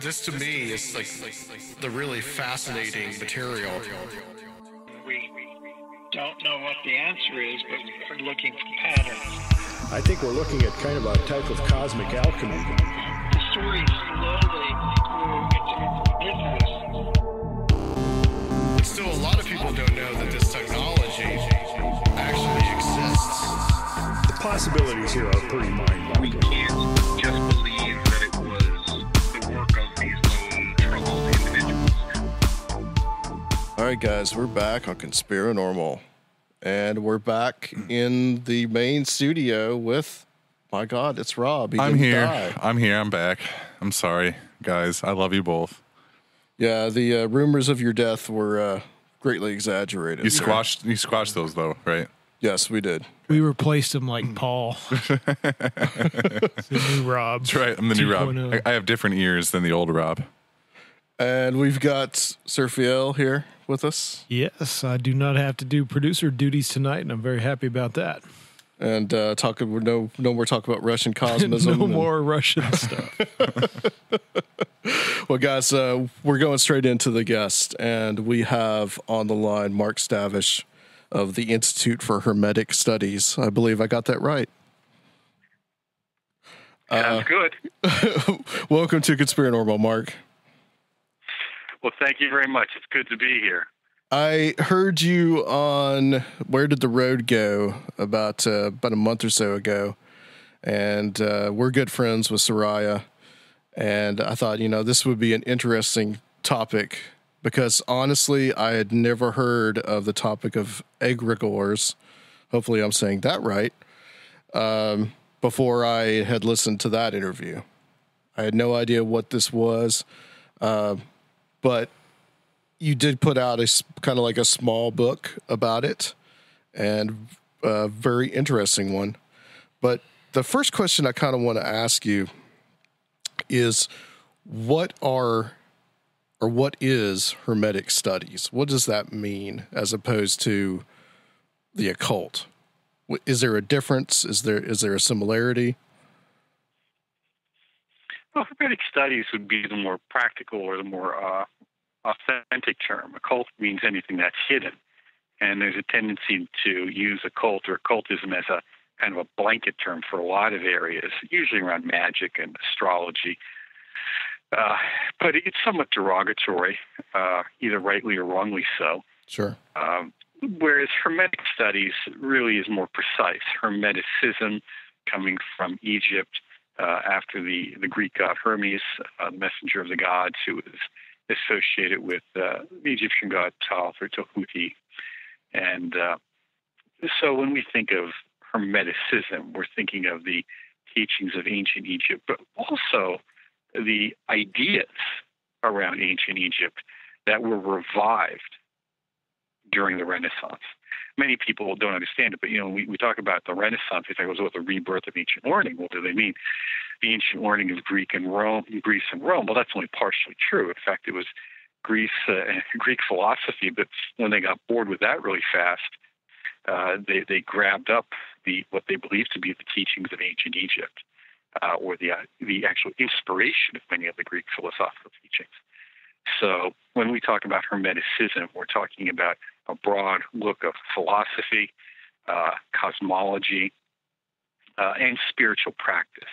This to me is like the really fascinating material. We don't know what the answer is, but we're looking for patterns. I think we're looking at kind of a type of cosmic alchemy. The story slowly grew into business. Still, a lot of people don't know that this technology actually exists. The possibilities here are pretty mind-boggling. We can't just believe. All right, guys, we're back on Conspirinormal, and we're back in the main studio with, my God, it's Rob. I'm here. I'm here. I'm back. I'm sorry, guys. I love you both. Yeah, the rumors of your death were greatly exaggerated. You squashed those, though, right? Yes, we did. We replaced him like Paul. The new Rob. That's right. I'm the new Rob. I have different ears than the old Rob. And we've got Surfiel here with us. Yes, I do not have to do producer duties tonight, and I'm very happy about that. And no more talk about Russian cosmism. No more Russian stuff. Well, guys, we're going straight into the guest, and we have on the line Mark Stavish of the Institute for Hermetic Studies. I believe I got that right. Sounds good. Welcome to Conspirinormal, Mark. Well, thank you very much. It's good to be here. I heard you on Where Did the Road Go about a month or so ago, and we're good friends with Soraya, and I thought, you know, this would be an interesting topic because, honestly, I had never heard of the topic of egregores. Hopefully I'm saying that right, before I had listened to that interview. I had no idea what this was. But you did put out a kind of like a small book about it, and a very interesting one. But the first question I kind of want to ask you is, what is Hermetic Studies? What does that mean as opposed to the occult? Is there a difference? Is there a similarity? Well, Hermetic Studies would be the more practical or the more authentic term. Occult means anything that's hidden, and there's a tendency to use occult or occultism as a kind of a blanket term for a lot of areas, usually around magic and astrology. But it's somewhat derogatory, either rightly or wrongly so. Sure. Whereas Hermetic Studies really is more precise. Hermeticism, coming from Egypt, after the Greek god Hermes, messenger of the gods, who was associated with the Egyptian god Thoth or Tohuti. And so when we think of Hermeticism, we're thinking of the teachings of ancient Egypt, but also the ideas around ancient Egypt that were revived during the Renaissance. Many people don't understand it, but, you know, we talk about the Renaissance. They think it was the rebirth of ancient learning. What do they mean? The ancient learning of Greece and Rome. Well, that's only partially true. In fact, it was Greek philosophy, but when they got bored with that really fast, they grabbed up what they believed to be the teachings of ancient Egypt, or the actual inspiration of many of the Greek philosophical teachings. So when we talk about Hermeticism, we're talking about a broad look of philosophy, cosmology, and spiritual practice.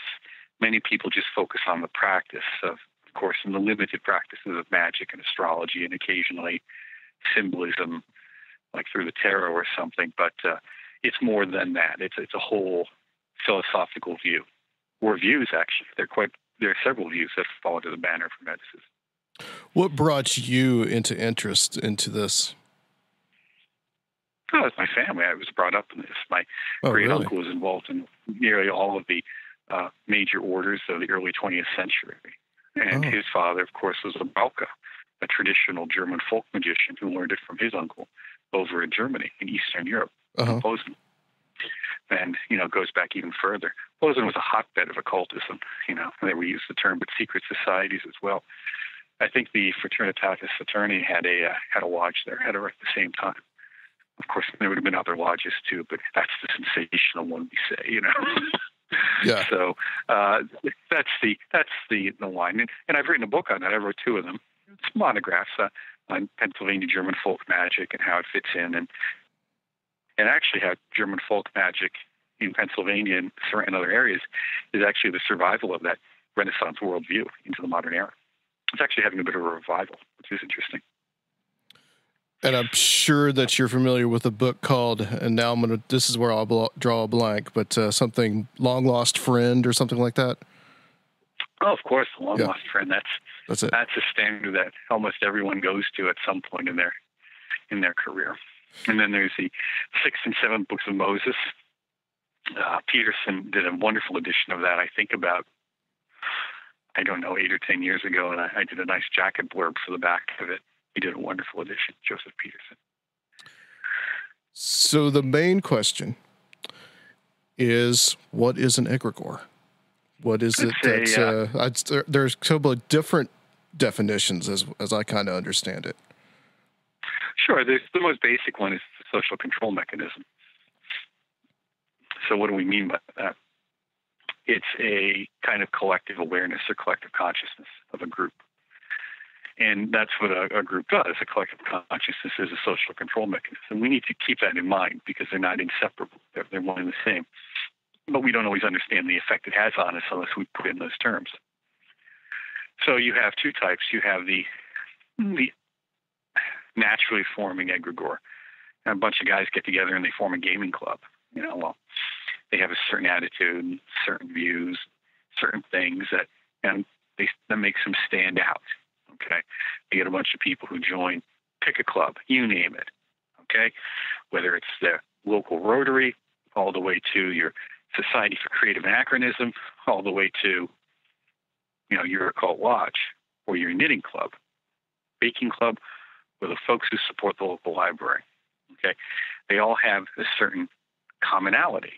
Many people just focus on the practice of course, in the limited practices of magic and astrology and occasionally symbolism, like through the tarot or something. But it's more than that. It's a whole philosophical view, or views, actually. There are several views that fall under the banner of Hermeticism. What brought you into interest into this? Oh, it's my family. I was brought up in this. My great uncle was involved in nearly all of the major orders of the early 20th century. And his father, of course, was a Bauke, a traditional German folk magician who learned it from his uncle over in Germany, in Eastern Europe, in Posen. And, you know, it goes back even further. Posen was a hotbed of occultism, you know. They were used the term, but secret societies as well. I think the Fraternitas Saturni had a lodge there, had her at the same time. Of course, there would have been other lodges too, but that's the sensational one we say, you know. Yeah. So that's the line. And I've written a book on that. I wrote two of them. It's monographs on Pennsylvania German folk magic and how it fits in, and actually how German folk magic in Pennsylvania and certain other areas is actually the survival of that Renaissance worldview into the modern era. It's actually having a bit of a revival, which is interesting. And I'm sure that you're familiar with a book called, and now I'm going to, this is where I'll draw a blank, but something, Long Lost Friend or something like that? Oh, of course, Long Lost Friend. That's it. That's a standard that almost everyone goes to at some point in their career. And then there's the 6th and 7th books of Moses. Peterson did a wonderful edition of that, I think about, I don't know, 8 or 10 years ago, and I did a nice jacket blurb for the back of it. He did a wonderful edition, Joseph Peterson. So the main question is, what is an egregore? What is it? There's a couple of different definitions, as I kind of understand it. Sure. The most basic one is the social control mechanism. So what do we mean by that? It's a kind of collective awareness or collective consciousness of a group. And that's what a group does. A collective consciousness is a social control mechanism. We need to keep that in mind because they're not inseparable. They're one and the same. But we don't always understand the effect it has on us unless we put it in those terms. So you have two types. You have the naturally forming egregore. And a bunch of guys get together and they form a gaming club. You know, well, they have a certain attitude, certain views, certain things that makes them stand out. Okay, they get a bunch of people who join, pick a club, you name it, okay? Whether it's their local Rotary, all the way to your Society for Creative Anachronism, all the way to, you know, your occult lodge or your knitting club, baking club, or the folks who support the local library, okay? They all have a certain commonality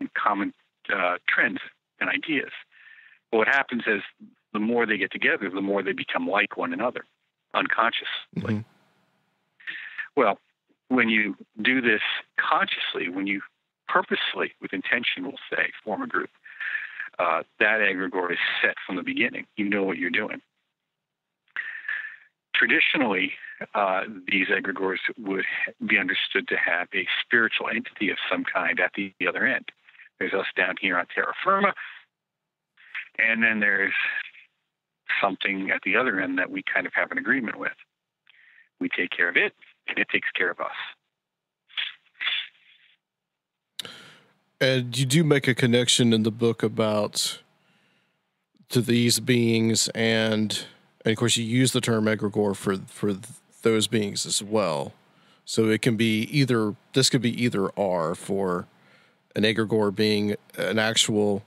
and common trends and ideas. But what happens is, the more they get together, the more they become like one another, unconsciously. Mm-hmm. Well, when you do this consciously, when you purposely, with intention, we'll say, form a group, that egregore is set from the beginning. You know what you're doing. Traditionally, these egregores would be understood to have a spiritual entity of some kind at the other end. There's us down here on terra firma, and then there's something at the other end that we kind of have an agreement with. We take care of it, and it takes care of us. And you do make a connection in the book about to these beings, and of course you use the term egregore for those beings as well. So it can be either or, for an egregore being an actual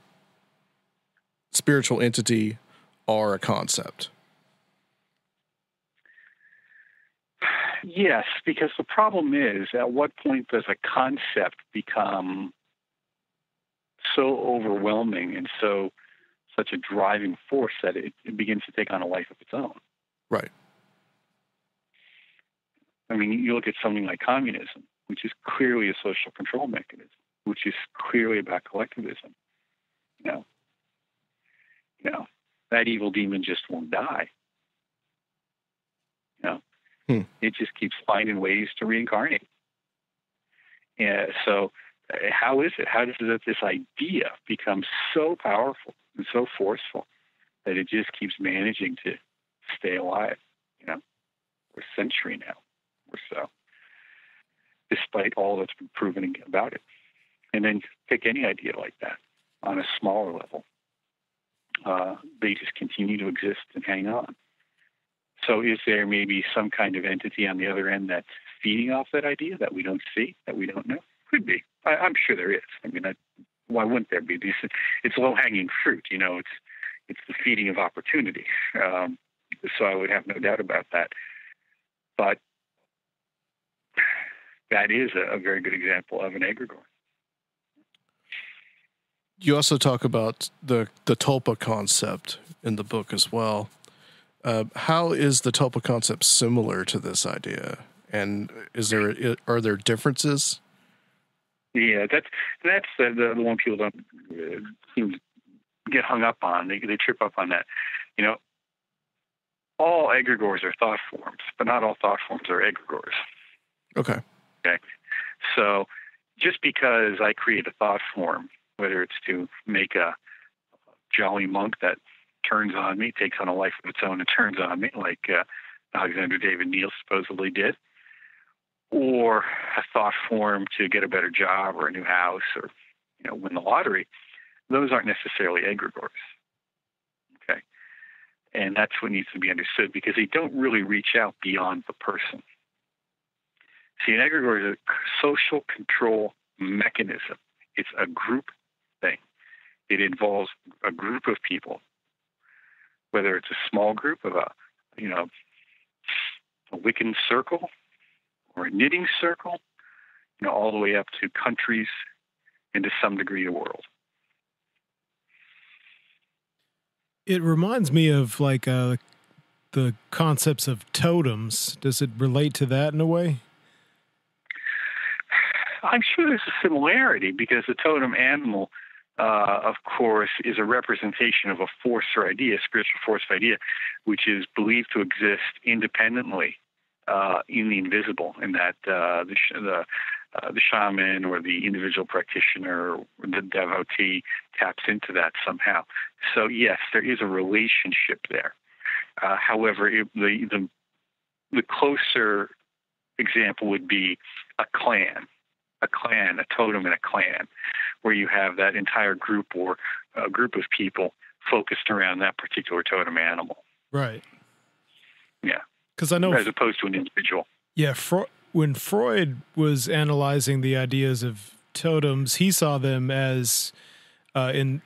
spiritual entity or a concept. Yes, because the problem is, at what point does a concept become so overwhelming and such a driving force that it begins to take on a life of its own? Right. I mean, you look at something like communism, which is clearly a social control mechanism, which is clearly about collectivism. You know? You know, that evil demon just won't die. You know, It just keeps finding ways to reincarnate. And so how is it? How does this idea become so powerful and so forceful that it just keeps managing to stay alive? You know, for a century now or so, despite all that's been proven about it. And then pick any idea like that on a smaller level. They just continue to exist and hang on. So is there maybe some kind of entity on the other end that's feeding off that idea that we don't see, that we don't know? Could be. I'm sure there is. I mean, why wouldn't there be? It's low-hanging fruit, you know. It's the feeding of opportunity. So I would have no doubt about that. But that is a very good example of an egregore. You also talk about the Tulpa concept in the book as well. How is the Tulpa concept similar to this idea? And are there differences? Yeah, that's the one people don't seem to get hung up on. They trip up on that. You know, all egregores are thought forms, but not all thought forms are egregores. Okay. Okay. So just because I create a thought form, whether it's to make a jolly monk that turns on me, takes on a life of its own and turns on me, like Alexandra David-Néel supposedly did, or a thought form to get a better job or a new house or, you know, win the lottery, those aren't necessarily egregores. Okay. And that's what needs to be understood, because they don't really reach out beyond the person. See, an egregore is a social control mechanism. It's a group thing. It involves a group of people, whether it's a small group of a, you know, a Wiccan circle or a knitting circle, you know, all the way up to countries and to some degree the world. It reminds me of like the concepts of totems. Does it relate to that in a way? I'm sure there's a similarity, because the totem animal, of course, is a representation of a force or idea, a spiritual force or idea, which is believed to exist independently in the invisible, and that the shaman or the individual practitioner or the devotee taps into that somehow. So, yes, there is a relationship there. However, the closer example would be a clan, a totem in a clan, where you have that entire group or a group of people focused around that particular totem animal. Right. Yeah. Because I know, as opposed to an individual. Yeah, when Freud was analyzing the ideas of totems, he saw them as in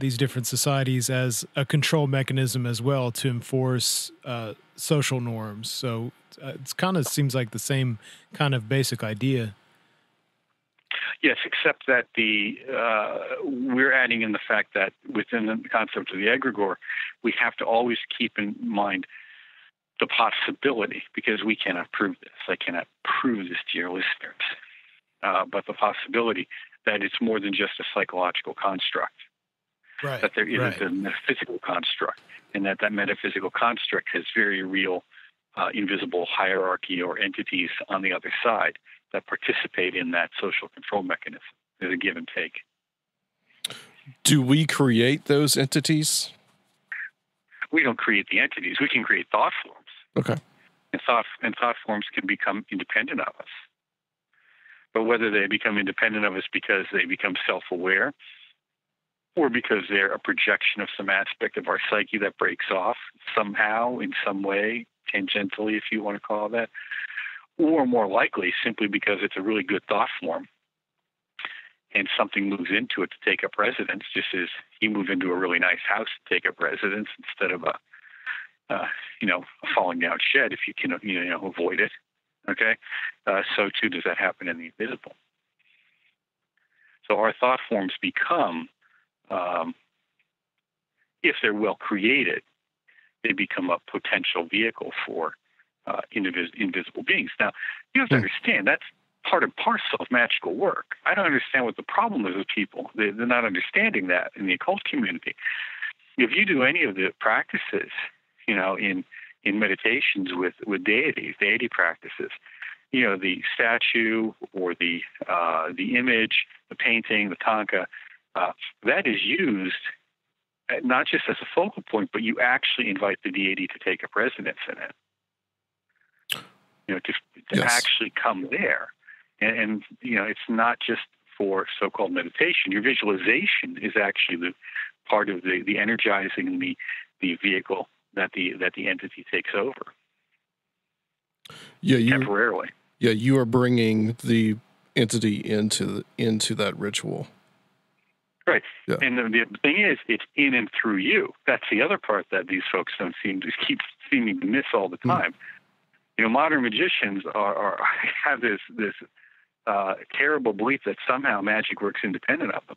these different societies as a control mechanism as well to enforce social norms. So it kind of seems like the same kind of basic idea. Yes, except that we're adding in the fact that within the concept of the egregore, we have to always keep in mind the possibility, because we cannot prove this. I cannot prove this to your listeners, but the possibility that it's more than just a psychological construct, right, that there isn't a metaphysical construct, and that metaphysical construct has very real invisible hierarchy or entities on the other side that participate in that social control mechanism. There's a give and take. Do we create those entities? We don't create the entities. We can create thought forms. Okay. And thought forms can become independent of us. But whether they become independent of us because they become self-aware, or because they're a projection of some aspect of our psyche that breaks off somehow, in some way, tangentially, if you want to call that, or more likely simply because it's a really good thought form and something moves into it to take up residence, just as you move into a really nice house to take up residence instead of a falling down shed, if you can, avoid it. Okay. So too does that happen in the invisible. So our thought forms become, if they're well created, they become a potential vehicle for invisible beings. Now, you have to understand that's part and parcel of magical work. I don't understand what the problem is with people. They're not understanding that in the occult community. If you do any of the practices, in meditations with deities, deity practices, the statue or the image, the painting, the tanka, that is used not just as a focal point, but you actually invite the deity to take up residence in it. Actually come there. And, it's not just for so-called meditation. Your visualization is actually the part of the energizing the vehicle that the entity takes over. Yeah, temporarily. Yeah, you are bringing the entity into that ritual. Right. Yeah. And the thing is, it's in and through you. That's the other part that these folks don't seem to miss all the time. Modern magicians have this terrible belief that somehow magic works independent of them,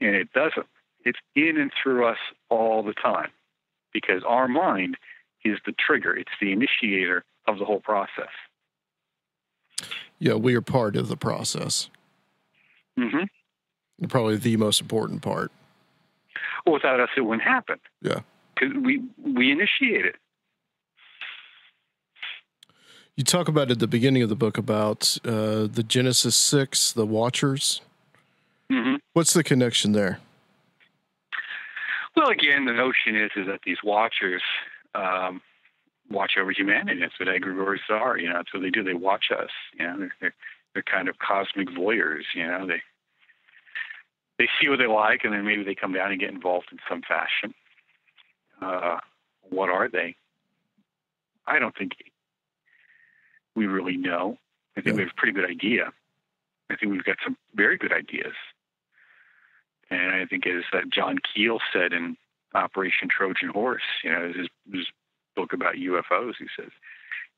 and it doesn't. It's in and through us all the time, because our mind is the trigger. It's the initiator of the whole process. Yeah, we are part of the process. Mm-hmm. Probably the most important part. Well, without us, it wouldn't happen. Yeah. Because we initiate it. You talk about at the beginning of the book about the Genesis 6, the Watchers. Mm-hmm. What's the connection there? Well, again, the notion is that these Watchers watch over humanity. That's what egregores are. You know, that's what they do. They watch us. You know, they're kind of cosmic voyeurs. You know, they see what they like, and then maybe they come down and get involved in some fashion. What are they? I don't think we really know. I think we have a pretty good idea. I think we've got some very good ideas. And I think as John Keel said in Operation Trojan Horse, you know, his book about UFOs, he says,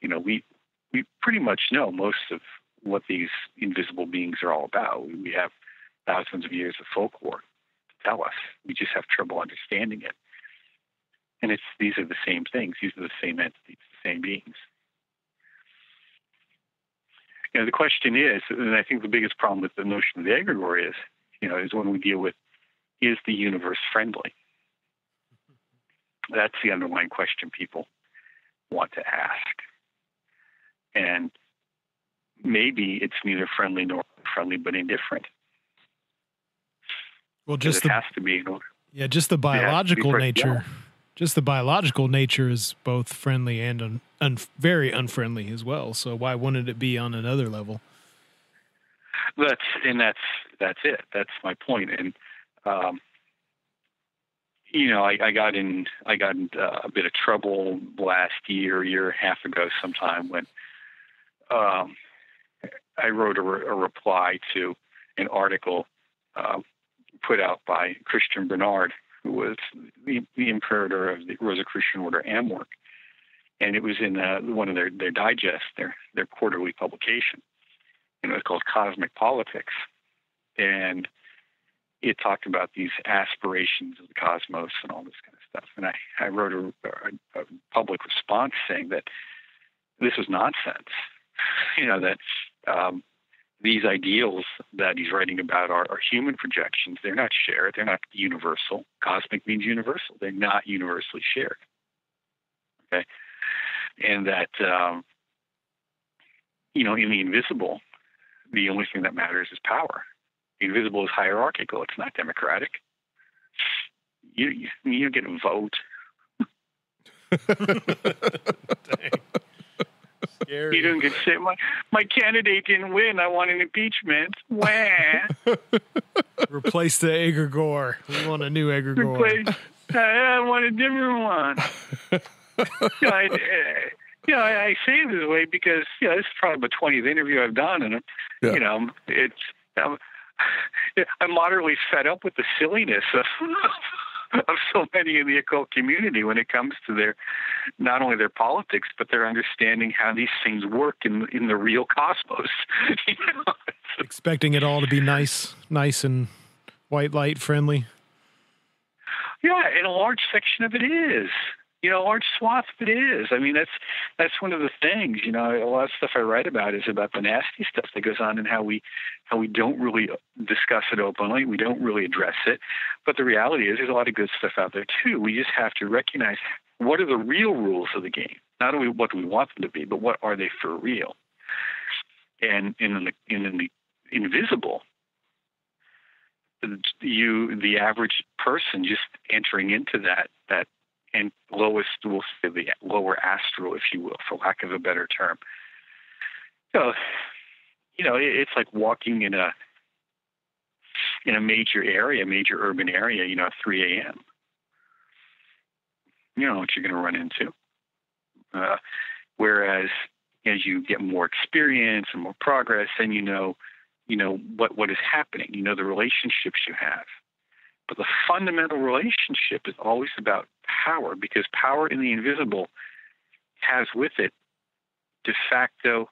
you know, we pretty much know most of what these invisible beings are all about. We have thousands of years of folklore to tell us. We just have trouble understanding it. And it's these are the same things. These are the same entities, the same beings. You know, the question is, and I think the biggest problem with the notion of the egregore is, you know, is when we deal with, is the universe friendly? That's the underlying question people want to ask. And maybe it's neither friendly nor friendly, but indifferent. Well, just it has to be in order. Yeah, just the biological nature. Yeah. Just the biological nature is both friendly and very unfriendly as well. So why wouldn't it be on another level? That's it. That's my point. And, you know, I got in a bit of trouble last year and a half ago sometime when I wrote a reply to an article put out by Christian Bernard, who was the imperator of the Rosicrucian Order Amwork. And it was in one of their digests, their quarterly publication. And it was called Cosmic Politics. And it talked about these aspirations of the cosmos and all this kind of stuff. And I wrote a public response saying that this was nonsense. You know, that these ideals that he's writing about are human projections. They're not shared. They're not universal. Cosmic means universal. They're not universally shared. Okay? And that, you know, in the invisible, the only thing that matters is power. The invisible is hierarchical. It's not democratic. You get a vote. Dang. Scary. You don't get to say, my candidate didn't win. I want an impeachment. Wah. Replace the egregore. We want a new egregore. I want a different one. You know, you know, I say it this way because, you know, this is probably about 20th interview I've done, and yeah. You know, it's I'm moderately fed up with the silliness of so many in the occult community when it comes to their not only their politics but their understanding how these things work in the real cosmos. You know? Expecting it all to be nice and white light friendly. Yeah, and a large section of it is. You know, large swath of it is. I mean, that's one of the things. You know, a lot of stuff I write about is about the nasty stuff that goes on and how we don't really discuss it openly. We don't really address it. But the reality is there's a lot of good stuff out there, too. We just have to recognize what are the real rules of the game. Not only what do we want them to be, but what are they for real? And in the invisible, the average person just entering into that and lowest, we'll say the lower astral, if you will, for lack of a better term. So, you know, it's like walking in a major urban area, you know, at 3 a.m. You don't know what you're going to run into. Whereas as you get more experience and more progress, then you know what is happening. You know the relationships you have. But the fundamental relationship is always about power, because power in the invisible has with it de facto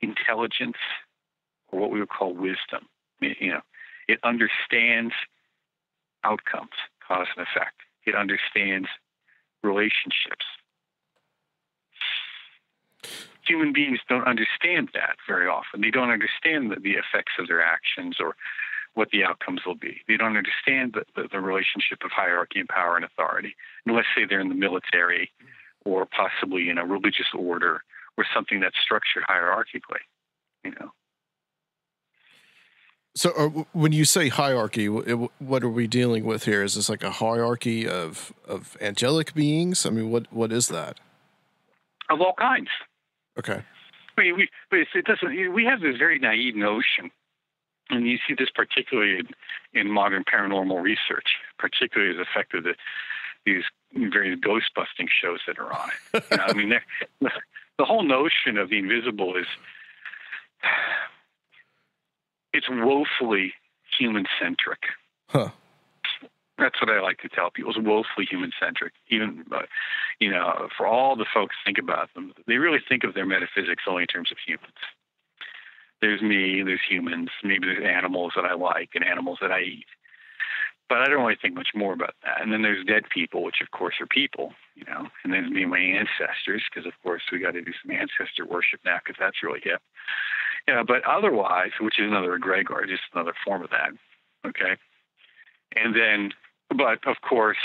intelligence, or what we would call wisdom. You know, it understands outcomes, cause and effect. It understands relationships. human beings don't understand that very often. They don't understand the effects of their actions or what the outcomes will be. They don't understand the relationship of hierarchy and power and authority. And let's say they're in the military or possibly in a religious order or something that's structured hierarchically, you know. So when you say hierarchy, what are we dealing with here? Is this like a hierarchy of angelic beings? I mean, what is that? Of all kinds. Okay. I mean, we have this very naive notion, and you see this particularly in modern paranormal research, particularly as affected these various ghost-busting shows that are on it. You know, I mean, the whole notion of the invisible is... it's woefully human-centric. Huh. That's what I like to tell people. It's woefully human-centric. Even, you know, for all the folks think about them, they really think of their metaphysics only in terms of humans. There's me, there's humans, maybe there's animals that I like and animals that I eat. But I don't really think much more about that. And then there's dead people, which, of course, are people, you know. And then there's my ancestors, because, of course, we got to do some ancestor worship now because that's really hip. Yeah, but otherwise, which is another egregore, just another form of that, okay? And then, but of course,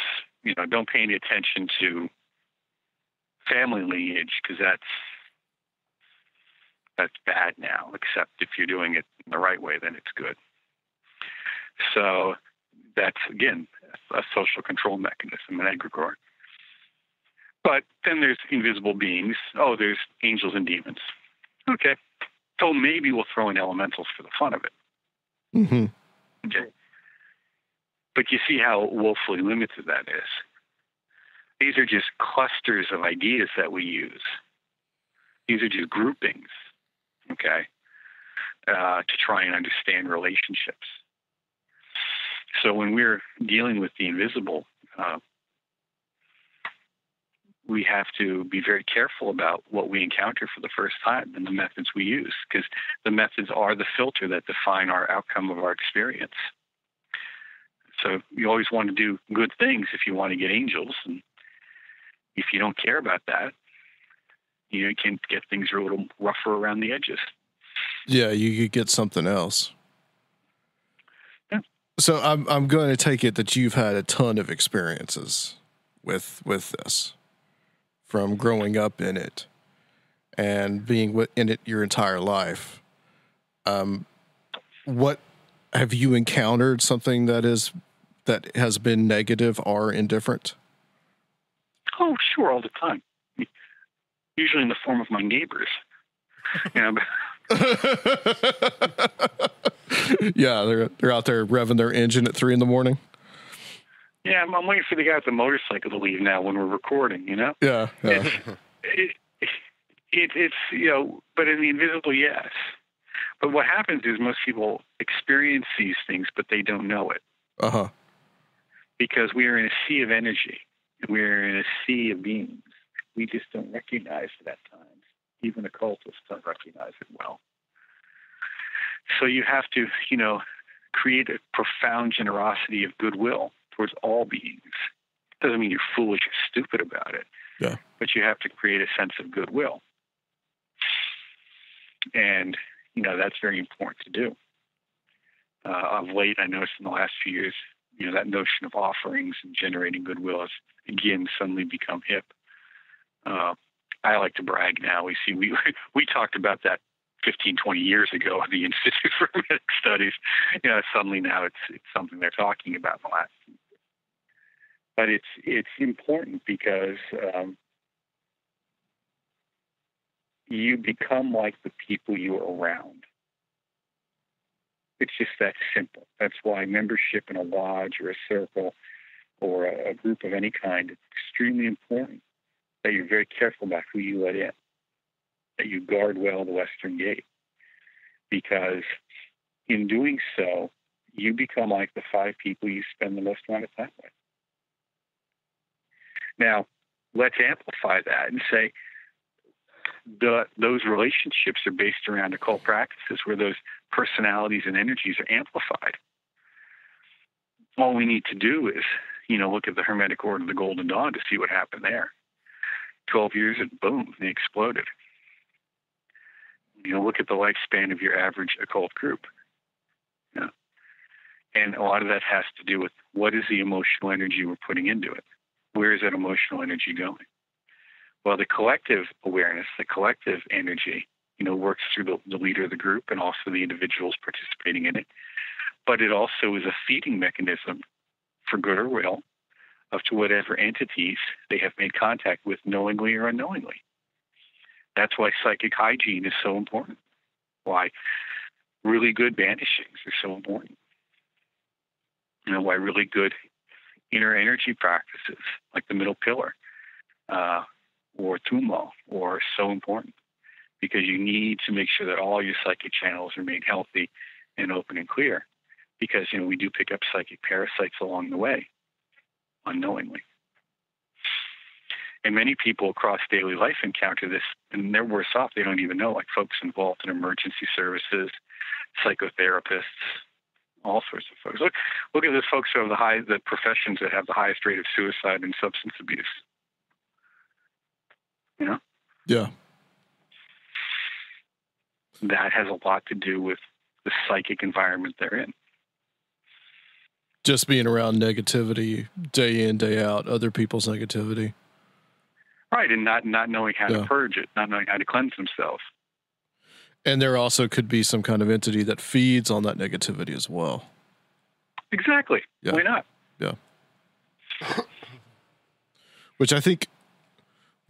you know, don't pay any attention to family lineage because that's bad now, except if you're doing it in the right way, then it's good. So that's, again, a social control mechanism, an egregore. But then there's invisible beings. Oh, there's angels and demons. Okay. So maybe we'll throw in elementals for the fun of it. Mm-hmm. Okay. But you see how woefully limited that is. These are just clusters of ideas that we use. These are just groupings, okay, to try and understand relationships. So when we're dealing with the invisible, we have to be very careful about what we encounter for the first time and the methods we use, because the methods are the filter that define our outcome of our experience. So you always want to do good things if you want to get angels. And if you don't care about that, you can get things a little rougher around the edges. Yeah, you could get something else. Yeah. So I'm going to take it that you've had a ton of experiences with this, from growing up in it and being in it your entire life. What have you encountered, something that has been negative or indifferent? Oh, sure, all the time. Usually in the form of my neighbors. You know, yeah, they're out there revving their engine at 3 in the morning. Yeah, I'm waiting for the guy with the motorcycle to leave now when we're recording, you know? Yeah. It's, you know, but in the invisible, yes. But what happens is most people experience these things, but they don't know it. Uh-huh. Because we are in a sea of energy. We're in a sea of beings. We just don't recognize it at times. Even occultists don't recognize it well. So you have to, you know, create a profound generosity of goodwill towards all beings. Doesn't mean you're foolish or stupid about it. Yeah. But you have to create a sense of goodwill. And, you know, that's very important to do. Of late, I noticed in the last few years, you know, that notion of offerings and generating goodwill has, again, suddenly become hip. I like to brag now. We talked about that 15, 20 years ago at the Institute for Hermetic Studies. You know, suddenly now it's something they're talking about in the last. But it's important because you become like the people you are around. It's just that simple. That's why membership in a lodge or a circle or a group of any kind is extremely important, that you're very careful about who you let in, that you guard well the Western Gate. Because in doing so, you become like the 5 people you spend the most amount of time with. Now, let's amplify that and say those relationships are based around occult practices where those personalities and energies are amplified. All we need to do is, you know, look at the Hermetic Order of the Golden Dawn to see what happened there. 12 years and boom, they exploded. look at the lifespan of your average occult group. Yeah. And a lot of that has to do with what is the emotional energy we're putting into it? Where is that emotional energy going? Well, the collective awareness, the collective energy, works through the leader of the group and also the individuals participating in it. But it also is a feeding mechanism for good or ill up to whatever entities they have made contact with knowingly or unknowingly. That's why psychic hygiene is so important, why really good banishings are so important, why really good inner energy practices like the middle pillar or Tumo are so important, because you need to make sure that all your psychic channels remain healthy and open and clear, because, we do pick up psychic parasites along the way, unknowingly. And many people across daily life encounter this, and they're worse off. They don't even know, like folks involved in emergency services, psychotherapists, all sorts of folks. Look at the folks who have the professions that have the highest rate of suicide and substance abuse. Yeah. That has a lot to do with the psychic environment they're in. Just being around negativity day in, day out, other people's negativity. Right, and not knowing how to purge it, not knowing how to cleanse themselves. And there also could be some kind of entity that feeds on that negativity as well. Exactly. Yeah. Why not? Yeah. Which I think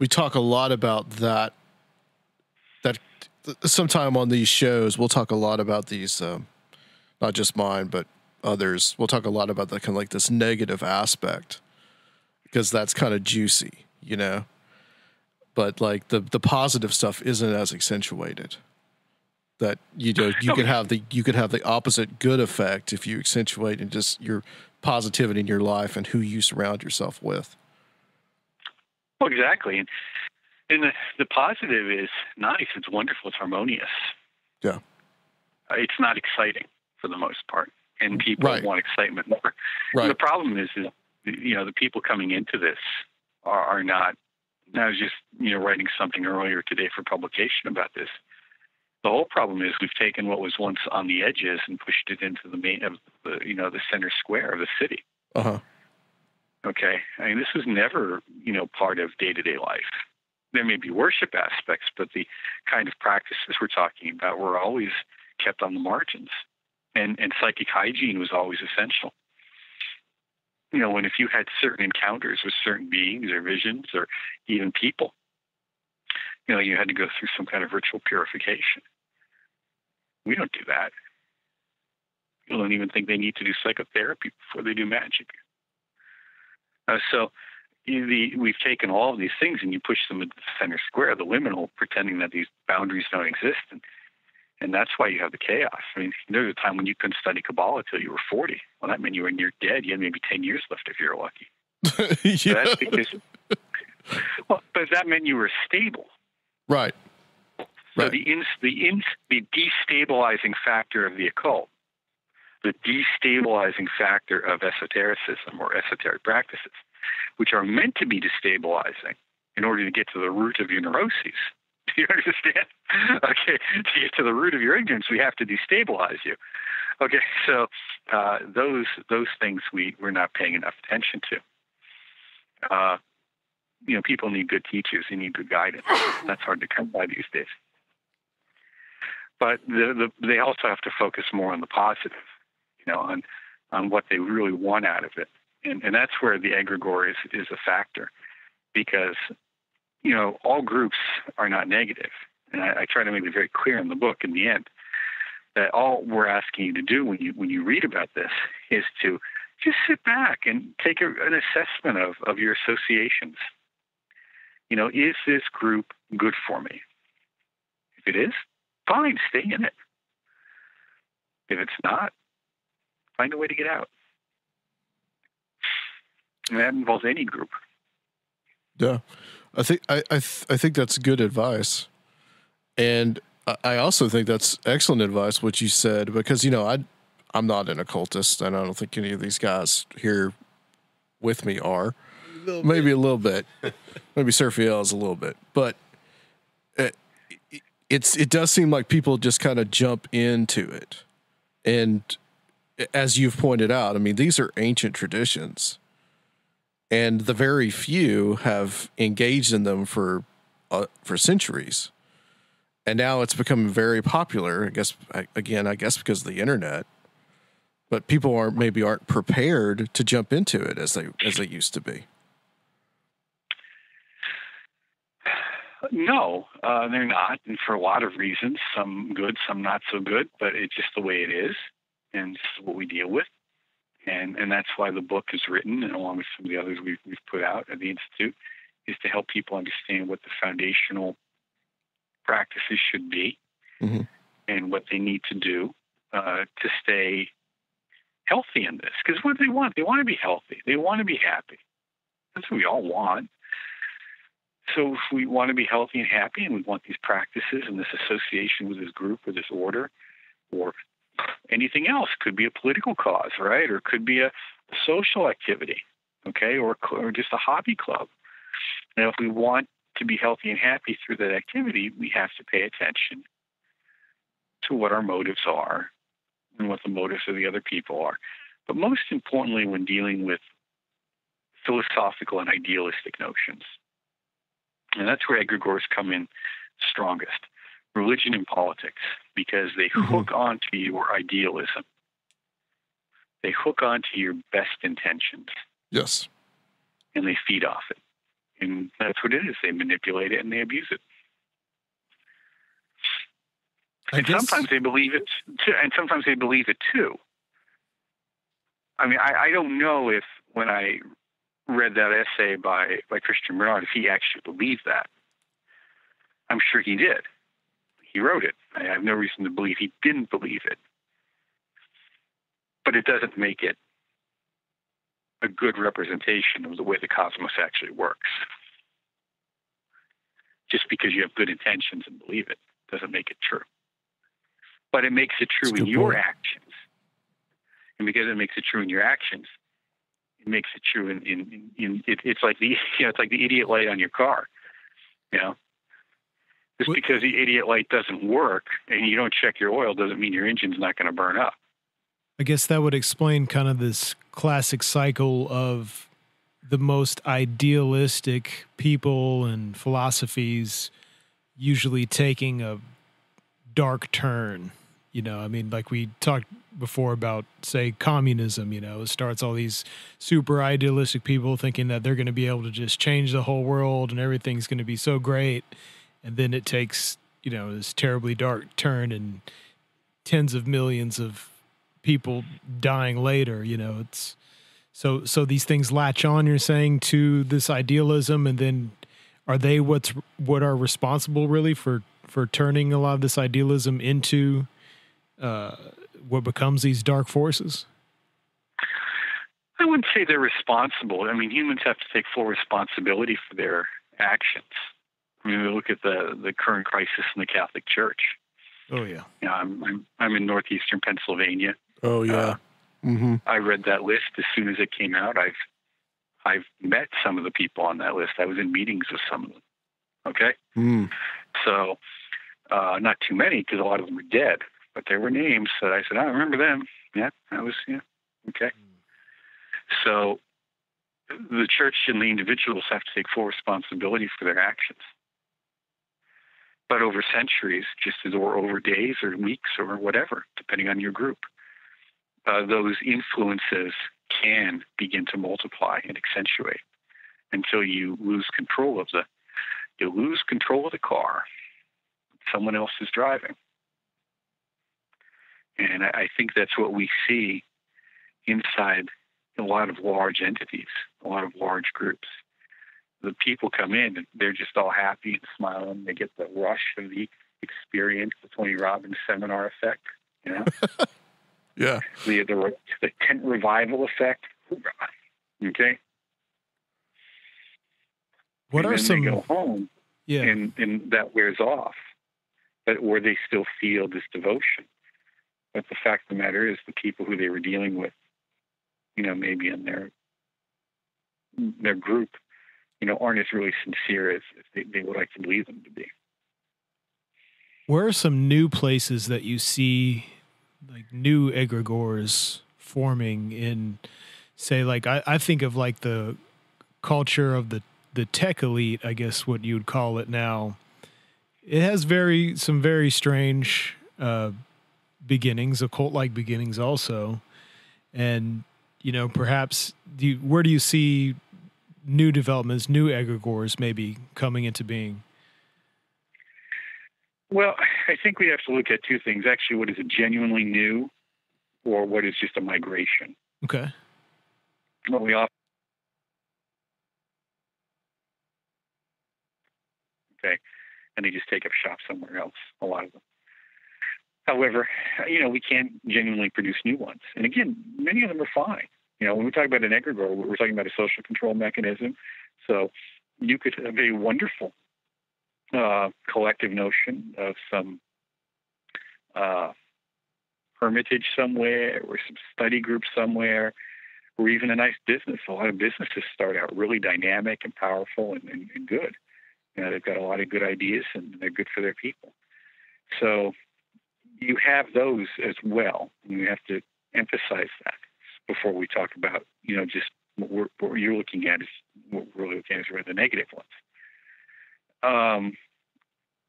we talk a lot about that sometime on these shows. We'll talk a lot about these, not just mine, but others. We'll talk a lot about that kind of like this negative aspect, because that's kind of juicy, But like the positive stuff isn't as accentuated. That you could have the opposite good effect if you accentuate and just your positivity in your life and who you surround yourself with. Well, exactly, and the positive is nice. It's wonderful. It's harmonious. Yeah, it's not exciting for the most part, and people want excitement more. Right. And the problem is the people coming into this are not. I was just, writing something earlier today for publication about this. The whole problem is we've taken what was once on the edges and pushed it into the main of the center square of the city. Uh-huh. Okay. I mean, this was never, part of day-to-day life. There may be worship aspects, but the kind of practices we're talking about were always kept on the margins, and psychic hygiene was always essential. And if you had certain encounters with certain beings or visions or even people, you had to go through some kind of ritual purification. We don't do that. People don't even think they need to do psychotherapy before they do magic. So we've taken all of these things and you push them into the center square, the liminal, pretending that these boundaries don't exist. And that's why you have the chaos. I mean, there was a time when you couldn't study Kabbalah till you were 40. Well, that meant you were near dead. You had maybe 10 years left if you're lucky. So that's but that meant you were stable. Right. So the destabilizing factor of the occult, the destabilizing factor of esotericism or esoteric practices, which are meant to be destabilizing in order to get to the root of your neuroses. Do you understand? Okay, to get to the root of your ignorance, we have to destabilize you. Okay, so those things we're not paying enough attention to. People need good teachers. They need good guidance. That's hard to come by these days. But they also have to focus more on the positive, on what they really want out of it. And that's where the egregore is a factor, because all groups are not negative. And I try to make it very clear in the book in the end that all we're asking you to do when you read about this is to just sit back and take an assessment of your associations. Is this group good for me? If it is, fine, stay in it. If it's not, find a way to get out. And that involves any group. Yeah. I think that's good advice, and I also think that's excellent advice what you said, because I'm not an occultist, and I don't think any of these guys here with me are. Maybe a little bit, maybe Surfiel is a little bit, but it does seem like people just kind of jump into it. And as you've pointed out, I mean, these are ancient traditions, and the very few have engaged in them for centuries. And now it's become very popular, I guess, again, I guess because of the internet, but people maybe aren't prepared to jump into it as they used to be. No, they're not. And for a lot of reasons, some good, some not so good, but it's just the way it is. And this is what we deal with. And that's why the book is written, and along with some of the others we've put out at the Institute, is to help people understand what the foundational practices should be, mm-hmm. and what they need to do to stay healthy in this. Because what do they want? They want to be healthy. They want to be happy. That's what we all want. So if we want to be healthy and happy, and we want these practices and this association with this group or this order or anything else, could be a political cause, right? Or could be a social activity, okay? Or just a hobby club. Now, if we want to be healthy and happy through that activity, we have to pay attention to what our motives are and what the motives of the other people are. But most importantly, when dealing with philosophical and idealistic notions, and that's where egregores come in strongest, religion and politics, because they hook onto your idealism. They hook onto your best intentions. Yes. And they feed off it. And that's what it is. They manipulate it and they abuse it. Sometimes they believe it too, and sometimes they believe it too. I mean, I don't know if when I read that essay by Christian Bernard, if he actually believed that. I'm sure he did. He wrote it. I have no reason to believe he didn't believe it. But it doesn't make it a good representation of the way the cosmos actually works. Just because you have good intentions and believe it doesn't make it true. But it makes it true in your actions. And because it makes it true in your actions, it makes it true it's like the, you know, it's like the idiot light on your car, you know. Just because the idiot light doesn't work and you don't check your oil doesn't mean your engine's not going to burn up. I guess that would explain kind of this classic cycle of the most idealistic people and philosophies usually taking a dark turn. You know, I mean, like we talked before about, say, communism, you know, it starts all these super idealistic people thinking that they're going to be able to just change the whole world and everything's going to be so great. And then it takes, you know, this terribly dark turn and tens of millions of people dying later, you know. It's so these things latch on, you're saying, to this idealism, and then are they what are responsible really for turning a lot of this idealism into what becomes these dark forces? I wouldn't say they're responsible. I mean, humans have to take full responsibility for their actions. I mean, we look at the current crisis in the Catholic Church. Oh yeah. You know, I'm in northeastern Pennsylvania. Oh yeah. I read that list as soon as it came out. I've met some of the people on that list. I was in meetings with some of them. Okay. Mm. So not too many, because a lot of them were dead, but there were names that I said, I remember them. Yeah, okay. So the church and the individuals have to take full responsibility for their actions. But over centuries, just as, or over days or weeks or whatever, depending on your group, those influences can begin to multiply and accentuate until you lose control of the car someone else is driving. And I think that's what we see inside a lot of large entities, a lot of large groups. The people come in and they're just all happy and smiling. They get the rush of the experience, the Tony Robbins seminar effect, you know? Yeah. The tent revival effect. Okay. What and are then some? They go home, yeah, and that wears off, but where they still feel this devotion. But the fact of the matter is, the people who they were dealing with, you know, maybe in their group, you know, aren't as really sincere as they would like to believe them to be. Where are some new places that you see like new egregores forming in, say, like I think of like the culture of the tech elite, I guess what you'd call it now. It has some very strange beginnings, occult-like beginnings also. And, you know, perhaps where do you see new developments, new egregores maybe coming into being? Well, I think we have to look at two things. Actually, what is genuinely new or what is just a migration? Okay. What we often... Okay. And they just take up shop somewhere else, a lot of them. However, you know, we can't genuinely produce new ones. And again, many of them are fine. You know, when we talk about an egregore, we're talking about a social control mechanism. So you could have a wonderful collective notion of some hermitage somewhere or some study group somewhere, or even a nice business. A lot of businesses start out really dynamic and powerful and good. You know, they've got a lot of good ideas and they're good for their people. So you have those as well, and you have to emphasize that before we talk about, you know, just what you're looking at is what we're looking at is rather negative ones.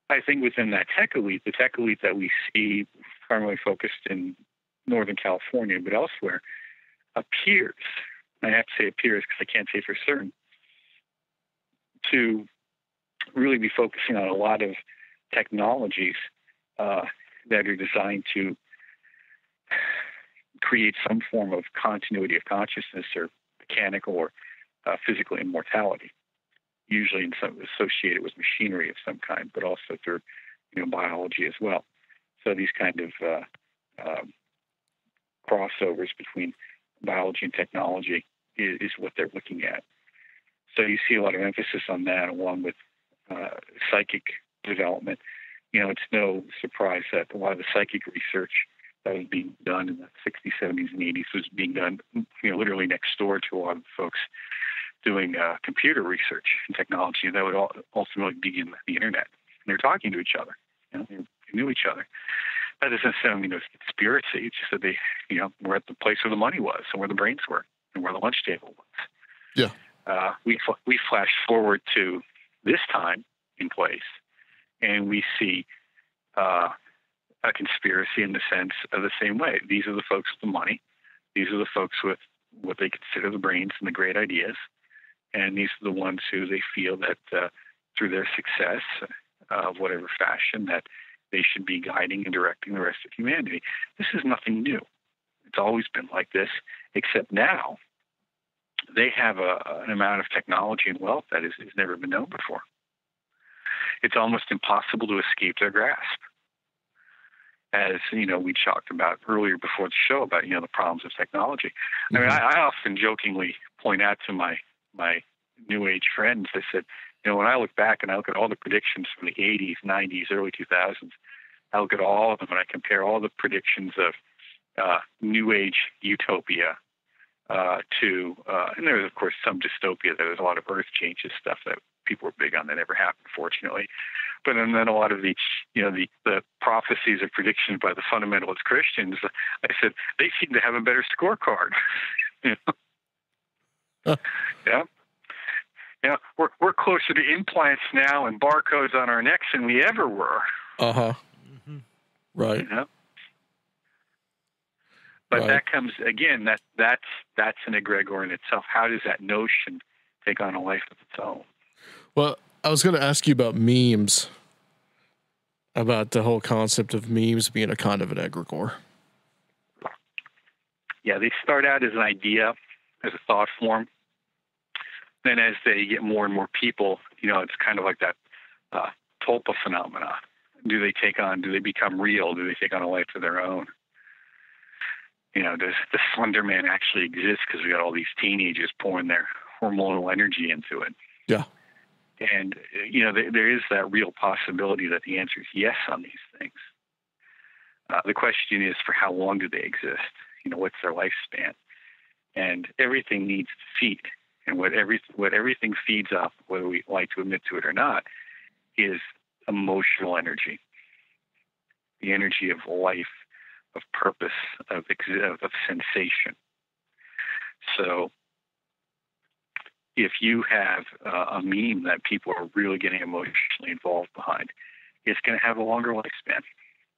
I think within that tech elite, the tech elite that we see primarily focused in Northern California, but elsewhere, appears, and I have to say appears because I can't say for certain, to really be focusing on a lot of technologies that are designed to create some form of continuity of consciousness or mechanical or physical immortality, usually in some associated with machinery of some kind, but also through, you know, biology as well. So these kind of crossovers between biology and technology is what they're looking at. So you see a lot of emphasis on that, along with psychic development. You know, it's no surprise that a lot of the psychic research that was being done in the 60s, 70s, and 80s was being done, you know, literally next door to a lot of folks doing computer research and technology that would ultimately begin with the internet. And they're talking to each other. You know, they knew each other. That doesn't sound, you know, it's conspiracy. It's just that they, you know, were at the place where the money was and where the brains were and where the lunch table was. Yeah. We flash forward to this time in place, and we see a conspiracy in the sense of the same way. These are the folks with the money. These are the folks with what they consider the brains and the great ideas. And these are the ones who they feel that through their success of whatever fashion that they should be guiding and directing the rest of humanity. This is nothing new. It's always been like this, except now they have an amount of technology and wealth that has never been known before. It's almost impossible to escape their grasp. As, you know, we talked about earlier before the show about, you know, the problems of technology. Mm-hmm. I mean, I often jokingly point out to my new age friends, I said, you know, when I look back and I look at all the predictions from the 80s, 90s, early 2000s, I look at all of them and I compare all the predictions of new age utopia to, and there was, of course, some dystopia. There was a lot of earth changes stuff that people were big on that never happened, fortunately. But and then a lot of the, you know, the prophecies or predictions by the fundamentalist Christians, I said, they seem to have a better scorecard. You know? Yeah. Yeah. We're closer to implants now and barcodes on our necks than we ever were. Uh-huh. Mm-hmm. Right. You know? But right. That comes again, that's an egregore in itself. How does that notion take on a life of its own? Well, I was going to ask you about memes, about the whole concept of memes being a kind of an egregore. Yeah, they start out as an idea, as a thought form. Then as they get more and more people, you know, it's kind of like that Tulpa phenomena. Do they become real? Do they take on a life of their own? You know, does the Slender Man actually exist? Because we got all these teenagers pouring their hormonal energy into it. Yeah. And, you know, there is that real possibility that the answer is yes on these things. The question is, for how long do they exist? You know, what's their lifespan? And everything needs to feed. And what everything feeds off, whether we like to admit to it or not, is emotional energy. the energy of life, of purpose, of sensation. So if you have a meme that people are really getting emotionally involved behind, it's going to have a longer lifespan,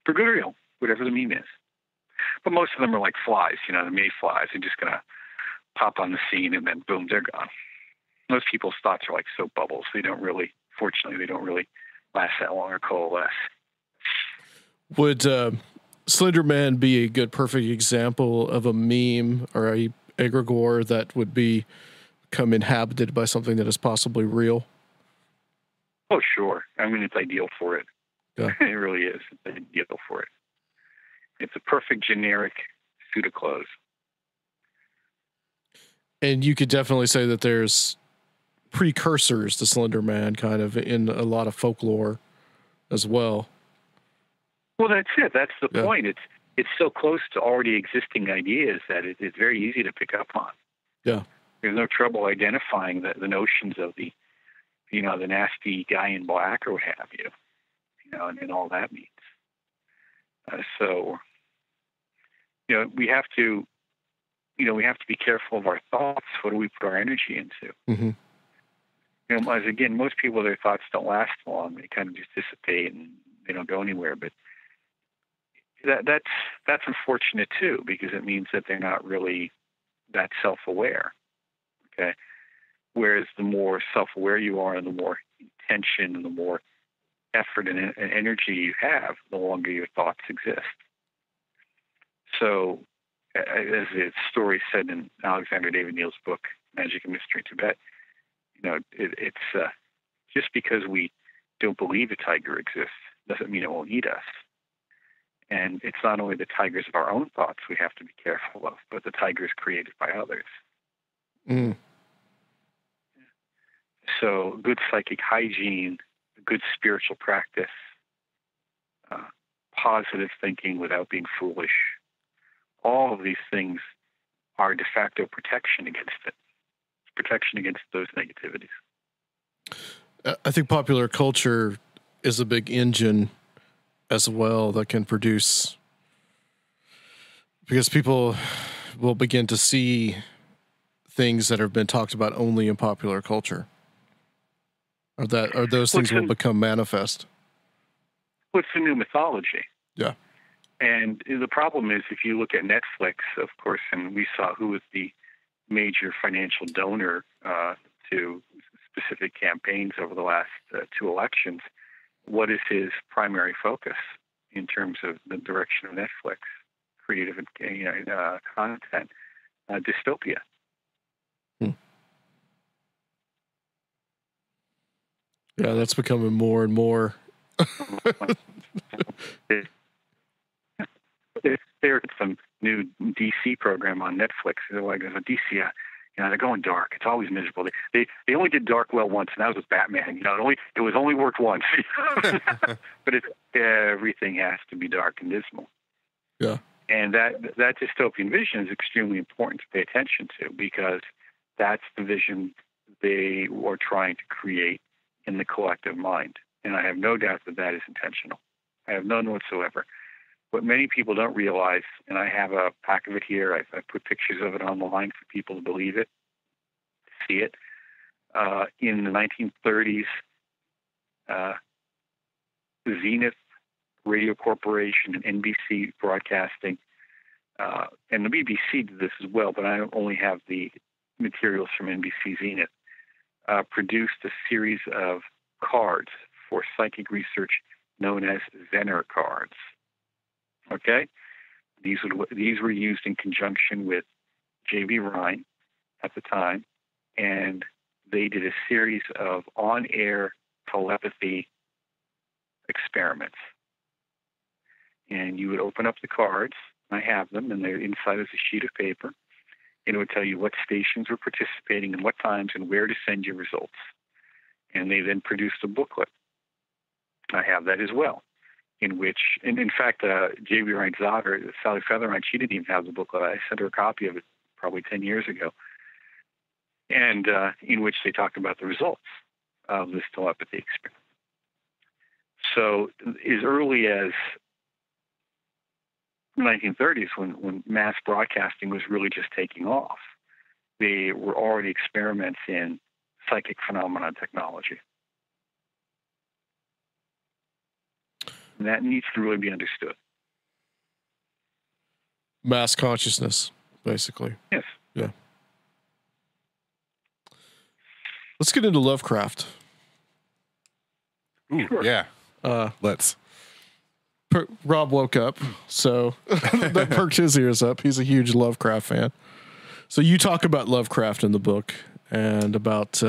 for good or ill, whatever the meme is. But most of them are like flies, you know, the mayflies. They're just going to pop on the scene and then boom, they're gone. Most people's thoughts are like soap bubbles. They don't really, fortunately, they don't really last that long or coalesce. Would Slender Man be a good, perfect example of a meme or a egregore that would become inhabited by something that is possibly real? Oh, sure. I mean, it's ideal for it. Yeah. It really is. It's ideal for it. It's a perfect generic suit of clothes. And you could definitely say that there's precursors to Slender Man kind of in a lot of folklore as well. Well, that's it. That's the point. It's so close to already existing ideas that it's very easy to pick up on. Yeah. There's no trouble identifying the notions of the, you know, the nasty guy in black or what have you, you know, and all that means. So, you know, we have to, you know, we have to be careful of our thoughts. What do we put our energy into? Mm-hmm. You know, as again, most people, their thoughts don't last long. They kind of just dissipate and they don't go anywhere. But that's unfortunate too, because it means that they're not really that self-aware. Okay. Whereas the more self-aware you are, and the more intention and the more effort and energy you have, the longer your thoughts exist. So, as the story said in Alexandra David-Néel's book, Magic and Mystery in Tibet, you know, it's just because we don't believe a tiger exists doesn't mean it won't eat us. And it's not only the tigers of our own thoughts we have to be careful of, but the tigers created by others. Mm. So good psychic hygiene, good spiritual practice, positive thinking without being foolish, all of these things are de facto protection against it. It's protection against those negativities. I think popular culture is a big engine as well that can produce, because people will begin to see things that have been talked about only in popular culture, or that, or those things will become manifest. What's the new mythology? Yeah. And the problem is, if you look at Netflix, of course, and we saw who was the major financial donor to specific campaigns over the last two elections. What is his primary focus in terms of the direction of Netflix creative content? Dystopia. Hmm. Yeah, that's becoming more and more. There's some new DC program on Netflix. They're like, DC, you know, they're going dark. It's always miserable. They only did dark well once, and that was with Batman. You know, it only worked once. But everything has to be dark and dismal. Yeah. And that dystopian vision is extremely important to pay attention to, because that's the vision they were trying to create in the collective mind. And I have no doubt that that is intentional. I have none whatsoever. What many people don't realize, and I have a pack of it here, I put pictures of it online for people to believe it, see it. In the 1930s, Zenith Radio Corporation and NBC Broadcasting, and the BBC did this as well, but I only have the materials from NBC Zenith, produced a series of cards for psychic research known as Zenner cards. Okay, these were used in conjunction with J.B. Rhine at the time, and they did a series of on-air telepathy experiments. And you would open up the cards. I have them, and they're inside is a sheet of paper, and it would tell you what stations were participating and what times and where to send your results. And they then produced a booklet. I have that as well. In which, and in fact, J.B. Rhine's daughter, Sally Featherine, she didn't even have the booklet. I sent her a copy of it probably 10 years ago, and in which they talked about the results of this telepathy experiment. So as early as 1930s, when mass broadcasting was really just taking off, they were already experiments in psychic phenomenon technology. And that needs to really be understood. Mass consciousness, basically. Yes. Yeah. Let's get into Lovecraft. Ooh, sure. Yeah. Let's. Rob woke up, so that perked his ears up. He's a huge Lovecraft fan. So you talk about Lovecraft in the book and about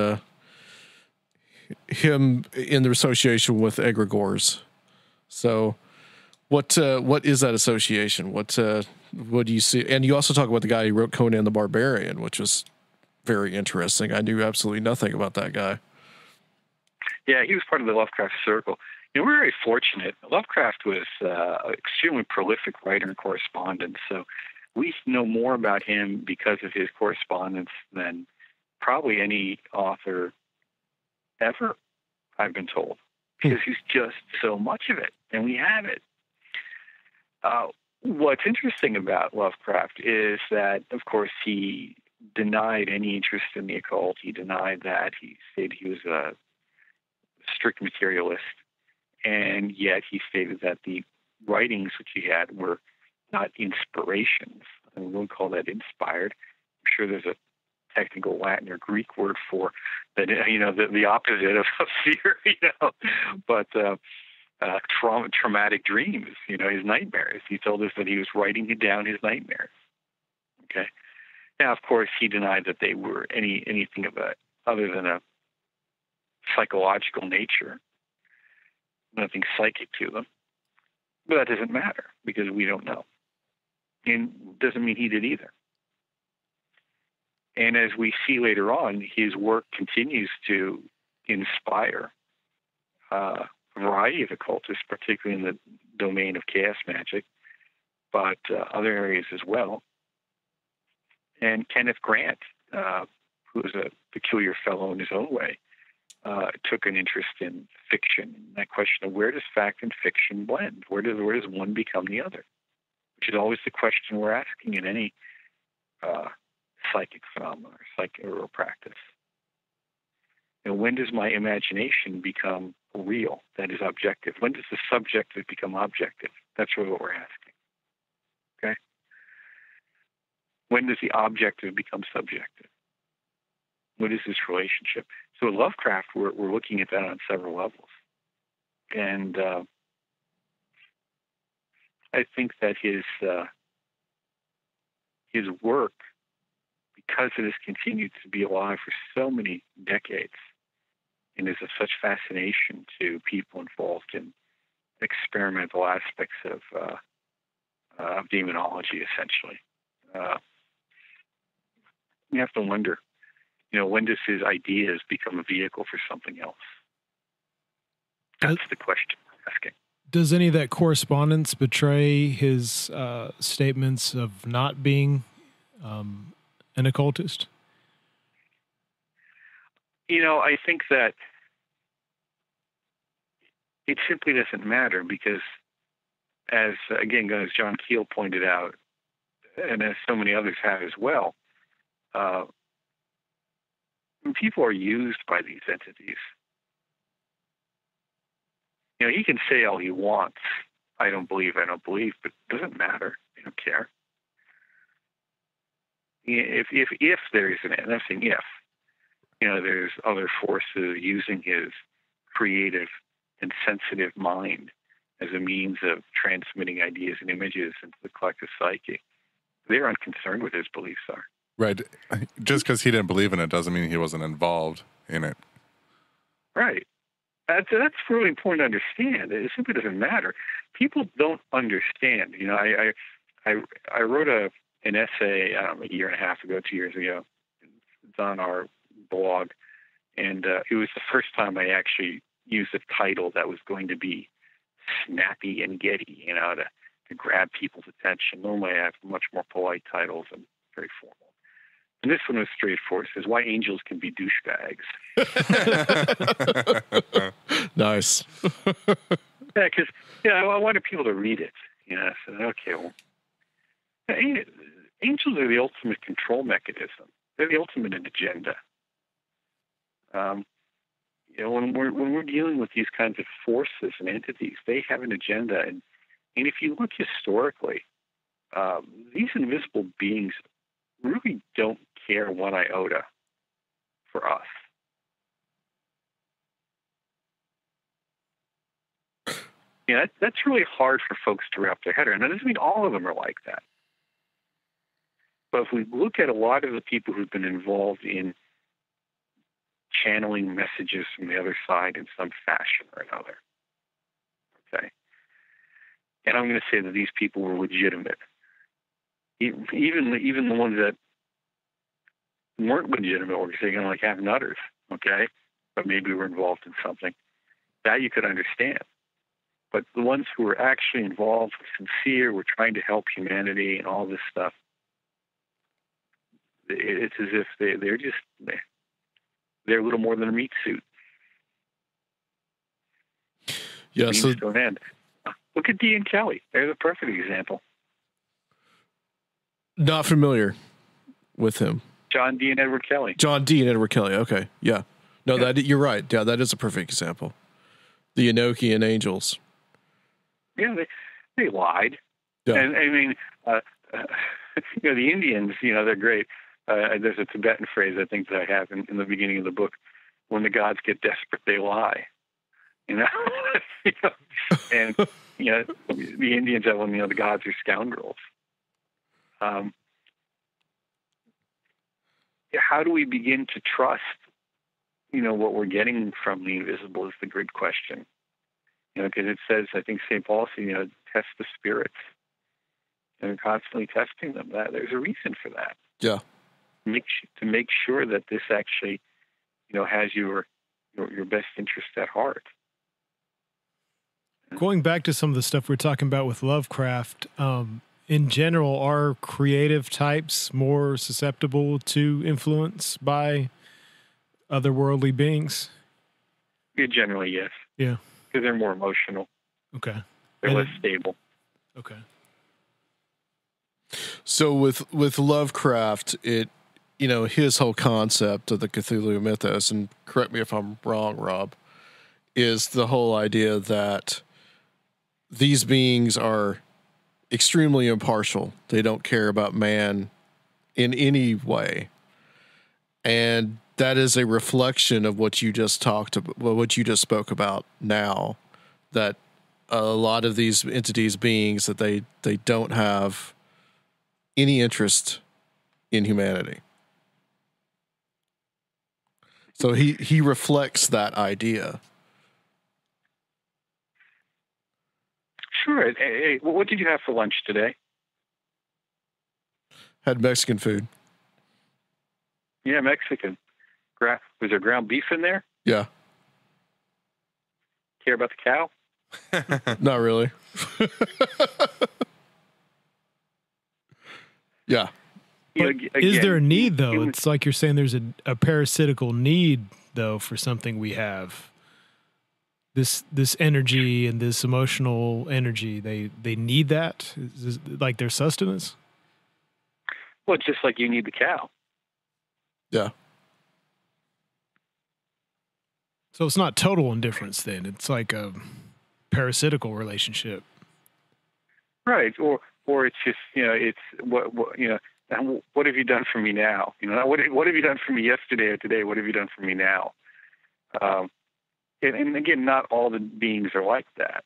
him in the association with egregores. So what is that association? What do you see? And you also talk about the guy who wrote Conan the Barbarian, which was very interesting. I knew absolutely nothing about that guy. Yeah, he was part of the Lovecraft circle. You know, we're very fortunate. Lovecraft was an extremely prolific writer and correspondent, so we know more about him because of his correspondence than probably any author ever, I've been told, because he's just so much of it, and we have it. What's interesting about Lovecraft is that, of course, he denied any interest in the occult. He denied that. He said he was a strict materialist. And yet he stated that the writings which he had were not inspirations. I mean, we wouldn't call that inspired. I'm sure there's a technical Latin or Greek word for that, you know, the opposite of fear, you know. But traumatic dreams, you know, his nightmares. He told us that he was writing down his nightmares. Okay. Now, of course, he denied that they were anything of a other than a psychological nature. Nothing psychic to them. But that doesn't matter because we don't know. And doesn't mean he did either. And as we see later on, his work continues to inspire a variety of occultists, particularly in the domain of chaos magic, but other areas as well. And Kenneth Grant, who is a peculiar fellow in his own way, took an interest in fiction. That question of where does fact and fiction blend? Where does one become the other? Which is always the question we're asking in any psychic phenomenon or psychic or practice. And when does my imagination become real? That is objective. When does the subjective become objective? That's really what we're asking. Okay. When does the objective become subjective? What is this relationship? So with Lovecraft, we're looking at that on several levels. And I think that his work, because it has continued to be alive for so many decades and is of such fascination to people involved in experimental aspects of demonology, essentially. You have to wonder, you know, when does his ideas become a vehicle for something else? That's the question we're asking. Does any of that correspondence betray his statements of not being an occultist? You know, I think that it simply doesn't matter because, as again, as John Keel pointed out, and as so many others have as well, people are used by these entities. You know, he can say all he wants. I don't believe, but it doesn't matter. They don't care. If there is an, and I'm saying if, you know, there's other forces using his creative and sensitive mind as a means of transmitting ideas and images into the collective psyche, they're unconcerned with his beliefs are. Right. Just because he didn't believe in it doesn't mean he wasn't involved in it. Right. That's really important to understand. It simply doesn't matter. People don't understand. You know, I wrote an essay a year and a half ago, 2 years ago. It's on our blog. And it was the first time I actually used a title that was going to be snappy and getty, you know, to grab people's attention. Normally I have much more polite titles and very formal. And this one was straightforward. It says, why angels can be douchebags. Nice. Yeah, because I wanted people to read it. You know, I said, okay, well, Angels are the ultimate control mechanism. They're the ultimate agenda. When we're dealing with these kinds of forces and entities, they have an agenda. And if you look historically, these invisible beings really don't care one iota for us. Yeah, that's really hard for folks to wrap their head around. That doesn't mean all of them are like that. But if we look at a lot of the people who've been involved in channeling messages from the other side in some fashion or another, okay? And I'm going to say that these people were legitimate. Even the ones that weren't legitimate were saying, like, have nutters, okay? But maybe were involved in something. That you could understand. But the ones who were actually involved, were sincere, were trying to help humanity and all this stuff, it's as if they're little more than a meat suit. Yeah. So don't end. Look at Dee and Kelly. They're the perfect example. Not familiar with him. John Dee and Edward Kelly. John Dee and Edward Kelly. Okay. Yeah. No, yeah. That you're right. Yeah, that is a perfect example. The Enochian angels. Yeah, they lied. Yeah. And I mean, the Indians, they're great. There's a Tibetan phrase I think that I have in the beginning of the book: "When the gods get desperate, they lie." And the Indians have one. The gods are scoundrels. How do we begin to trust? What we're getting from the invisible is the great question. Because it says, I think St. Paul said, test the spirits. And they're constantly testing them. There's a reason for that. Yeah. To make sure that this actually, has your best interest at heart. Going back to some of the stuff we're talking about with Lovecraft, in general, are creative types more susceptible to influence by otherworldly beings? Yeah, generally, yes. Yeah. Because they're more emotional. Okay. They're less stable. Okay. So with Lovecraft, his whole concept of the Cthulhu mythos, and correct me if I'm wrong, Rob, is the whole idea that these beings are extremely impartial. They don't care about man in any way. And that is a reflection of what you just spoke about now, that a lot of these entities, beings, that they don't have any interest in humanity. So he reflects that idea. Sure. Hey, what did you have for lunch today? Had Mexican food. Yeah, Mexican. Was there ground beef in there? Yeah. Care about the cow? Not really. Yeah. Is there a need, though? It's like you're saying there's a parasitical need, though, for something we have. This energy and this emotional energy, they need that? Is this like their sustenance? Well, it's just like you need the cow. Yeah. So it's not total indifference then. It's like a parasitical relationship. Right. Or it's just, it's what have you done for me now? What have you done for me yesterday or today? What have you done for me now? And again, not all the beings are like that.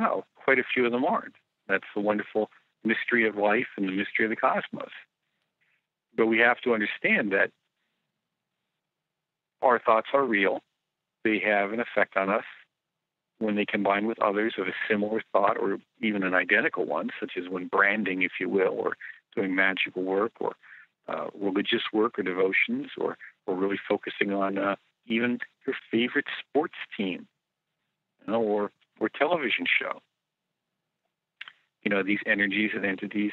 No, quite a few of them aren't. That's the wonderful mystery of life and the mystery of the cosmos. But we have to understand that our thoughts are real. They have an effect on us when they combine with others of a similar thought or even an identical one, such as when branding, if you will, or doing magical work or religious work or devotions or really focusing on even your favorite sports team or television show. These energies and entities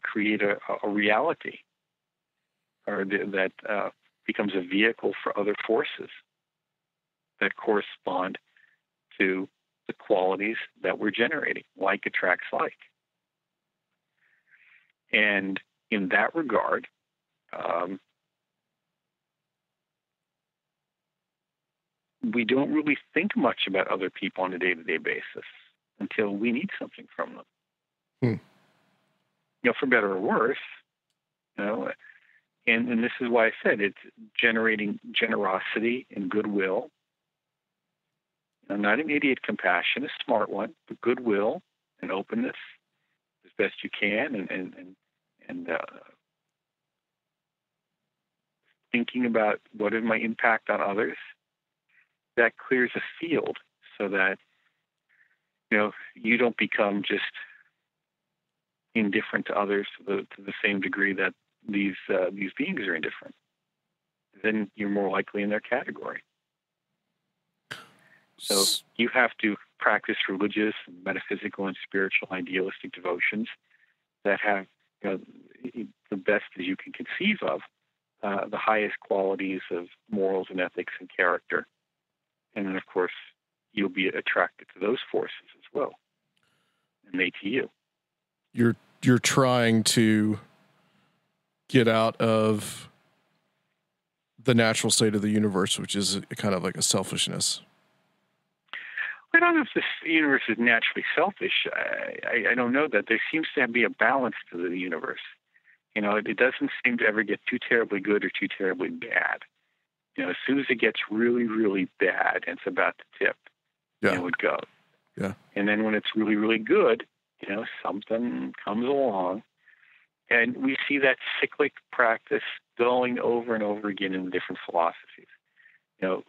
create a reality or that becomes a vehicle for other forces that correspond to the qualities that we're generating. Like attracts like. And in that regard, we don't really think much about other people on a day-to-day basis until we need something from them. Hmm. You know, for better or worse, you know, and this is why I said it's generating generosity and goodwill. I'm not an idiot. Compassion, a smart one, but goodwill and openness as best you can, and thinking about what is my impact on others. That clears a field so that, you know, you don't become just indifferent to others to the same degree that these beings are indifferent. Then you're more likely in their category. So you have to practice religious, metaphysical, and spiritual idealistic devotions that have, you know, the best as you can conceive of, the highest qualities of morals and ethics and character. And then, of course, you'll be attracted to those forces as well, and they to you. You're trying to get out of the natural state of the universe, which is kind of like a selfishness. I don't know if this universe is naturally selfish. I don't know that. There seems to be a balance to the universe. You know, it doesn't seem to ever get too terribly good or too terribly bad. You know, as soon as it gets really, really bad, and it's about to tip, yeah, it would go. Yeah. And then when it's really, really good, you know, something comes along. And we see that cyclic practice going over and over again in different philosophies. You know,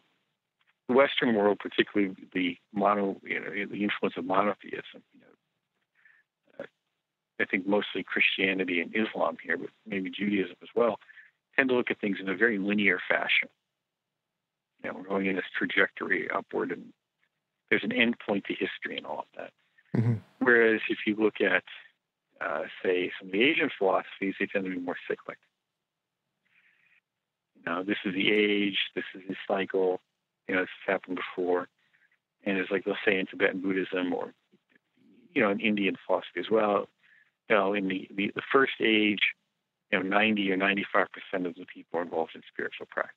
the Western world, particularly the influence of monotheism. You know, I think mostly Christianity and Islam here, but maybe Judaism as well, tend to look at things in a very linear fashion. You know, we're going in this trajectory upward, and there's an end point to history and all of that. Mm-hmm. Whereas if you look at, say, some of the Asian philosophies, they tend to be more cyclic. You know, this is the age, this is the cycle. You know, this has happened before. And it's like, let's say in Tibetan Buddhism or, you know, in Indian philosophy as well, you know, in the first age, you know, 90 or 95% of the people are involved in spiritual practice.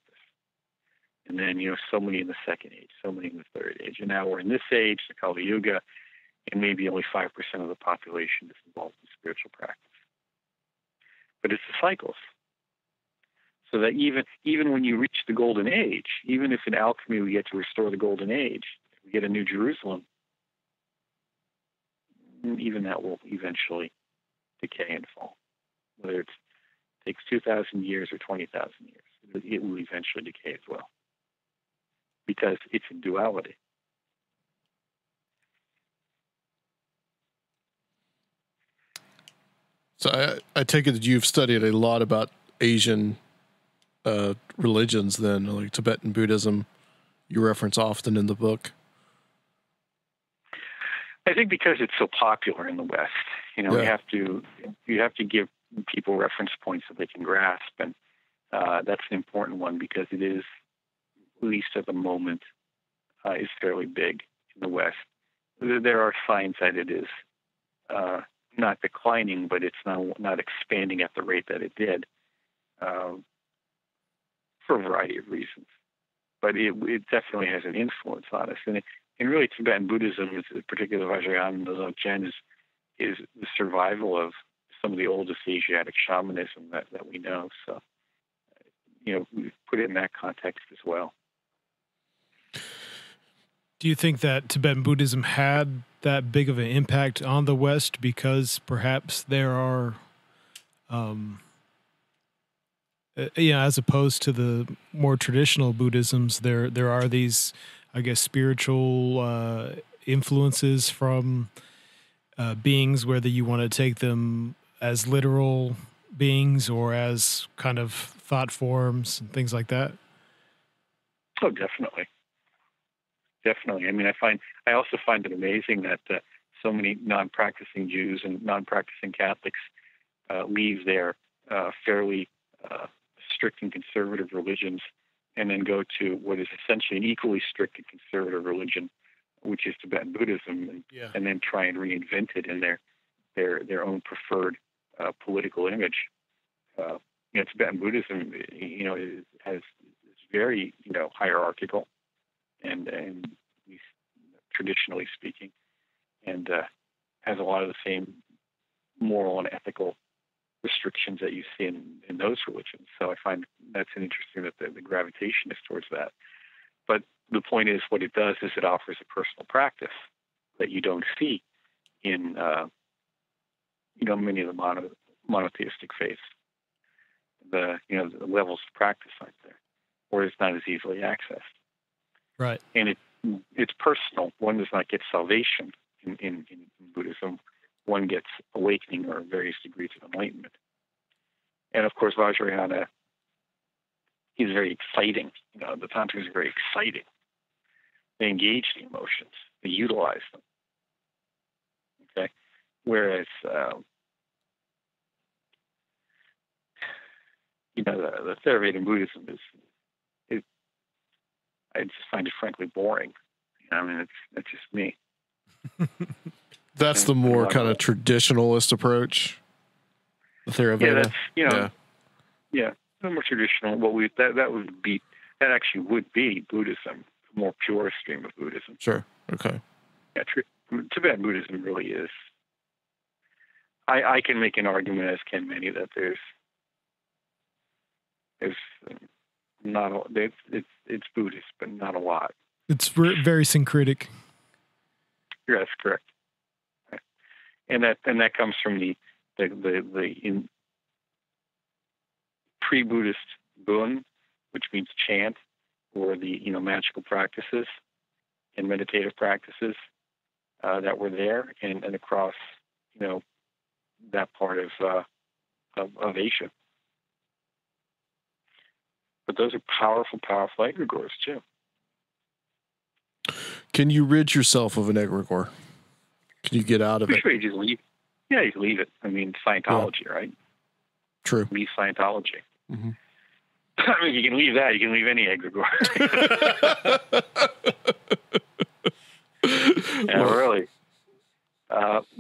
And then, you know, so many in the second age, so many in the third age. And now we're in this age, the Kali Yuga, and maybe only 5% of the population is involved in spiritual practice. But it's the cycles. So that even when you reach the golden age, even if in alchemy we get to restore the golden age, we get a new Jerusalem, even that will eventually decay and fall. Whether it takes 2,000 years or 20,000 years, it will eventually decay as well. Because it's in duality. So I take it that you've studied a lot about Asian religions then, like Tibetan Buddhism, you reference often in the book. I think because it's so popular in the West, you know, yeah, you have to give people reference points that they can grasp, and that's an important one because it is, at least at the moment, is fairly big in the West. There are signs that it is not declining, but it's not expanding at the rate that it did. For a variety of reasons, but it definitely has an influence on us. And really, Tibetan Buddhism, particularly Vajrayana Zen, is the survival of some of the oldest Asiatic shamanism that we know. So, you know, we put it in that context as well. Do you think that Tibetan Buddhism had that big of an impact on the West because perhaps there are... yeah, as opposed to the more traditional Buddhisms, there are these, I guess, spiritual influences from beings, whether you want to take them as literal beings or as kind of thought forms and things like that? Oh, definitely. Definitely. I mean, I also find it amazing that so many non-practicing Jews and non-practicing Catholics leave their fairly... strict and conservative religions, and then go to what is essentially an equally strict and conservative religion, which is Tibetan Buddhism, and then try and reinvent it in their own preferred political image. Tibetan Buddhism, is very, hierarchical, and traditionally speaking, and has a lot of the same moral and ethical restrictions that you see in those religions. So I find that's an interesting that the gravitation is towards that. But the point is, what it does is it offers a personal practice that you don't see in, many of the monotheistic faiths. The levels of practice aren't there, or it's not as easily accessed. Right. And it's personal. One does not get salvation in Buddhism. One gets awakening or various degrees of enlightenment. And of course, Vajrayana is very exciting. The Tantra is very exciting. They engage the emotions. They utilize them. Okay. Whereas, the Theravada Buddhism is I just find it frankly boring. It's just me. That's the more kind of traditionalist approach. The Theravada. Yeah, that's, the more traditional. That would be Buddhism, the more pure stream of Buddhism. Sure. Okay. Yeah, Tibetan Buddhism really is. I can make an argument, as can many, that it's Buddhist, but not a lot. It's very syncretic. Yeah, that's correct. Right. And that comes from the pre-Buddhist bun, which means chant, or the magical practices and meditative practices that were there and across that part of Asia. But those are powerful, powerful egregores, too. Can you rid yourself of an egregore? Can you get out of it? Sure, you just leave. Yeah, you leave it. Scientology, yeah. Right? True. Leave Scientology. Mm-hmm. You can leave that. You can leave any egregore. Yeah, really.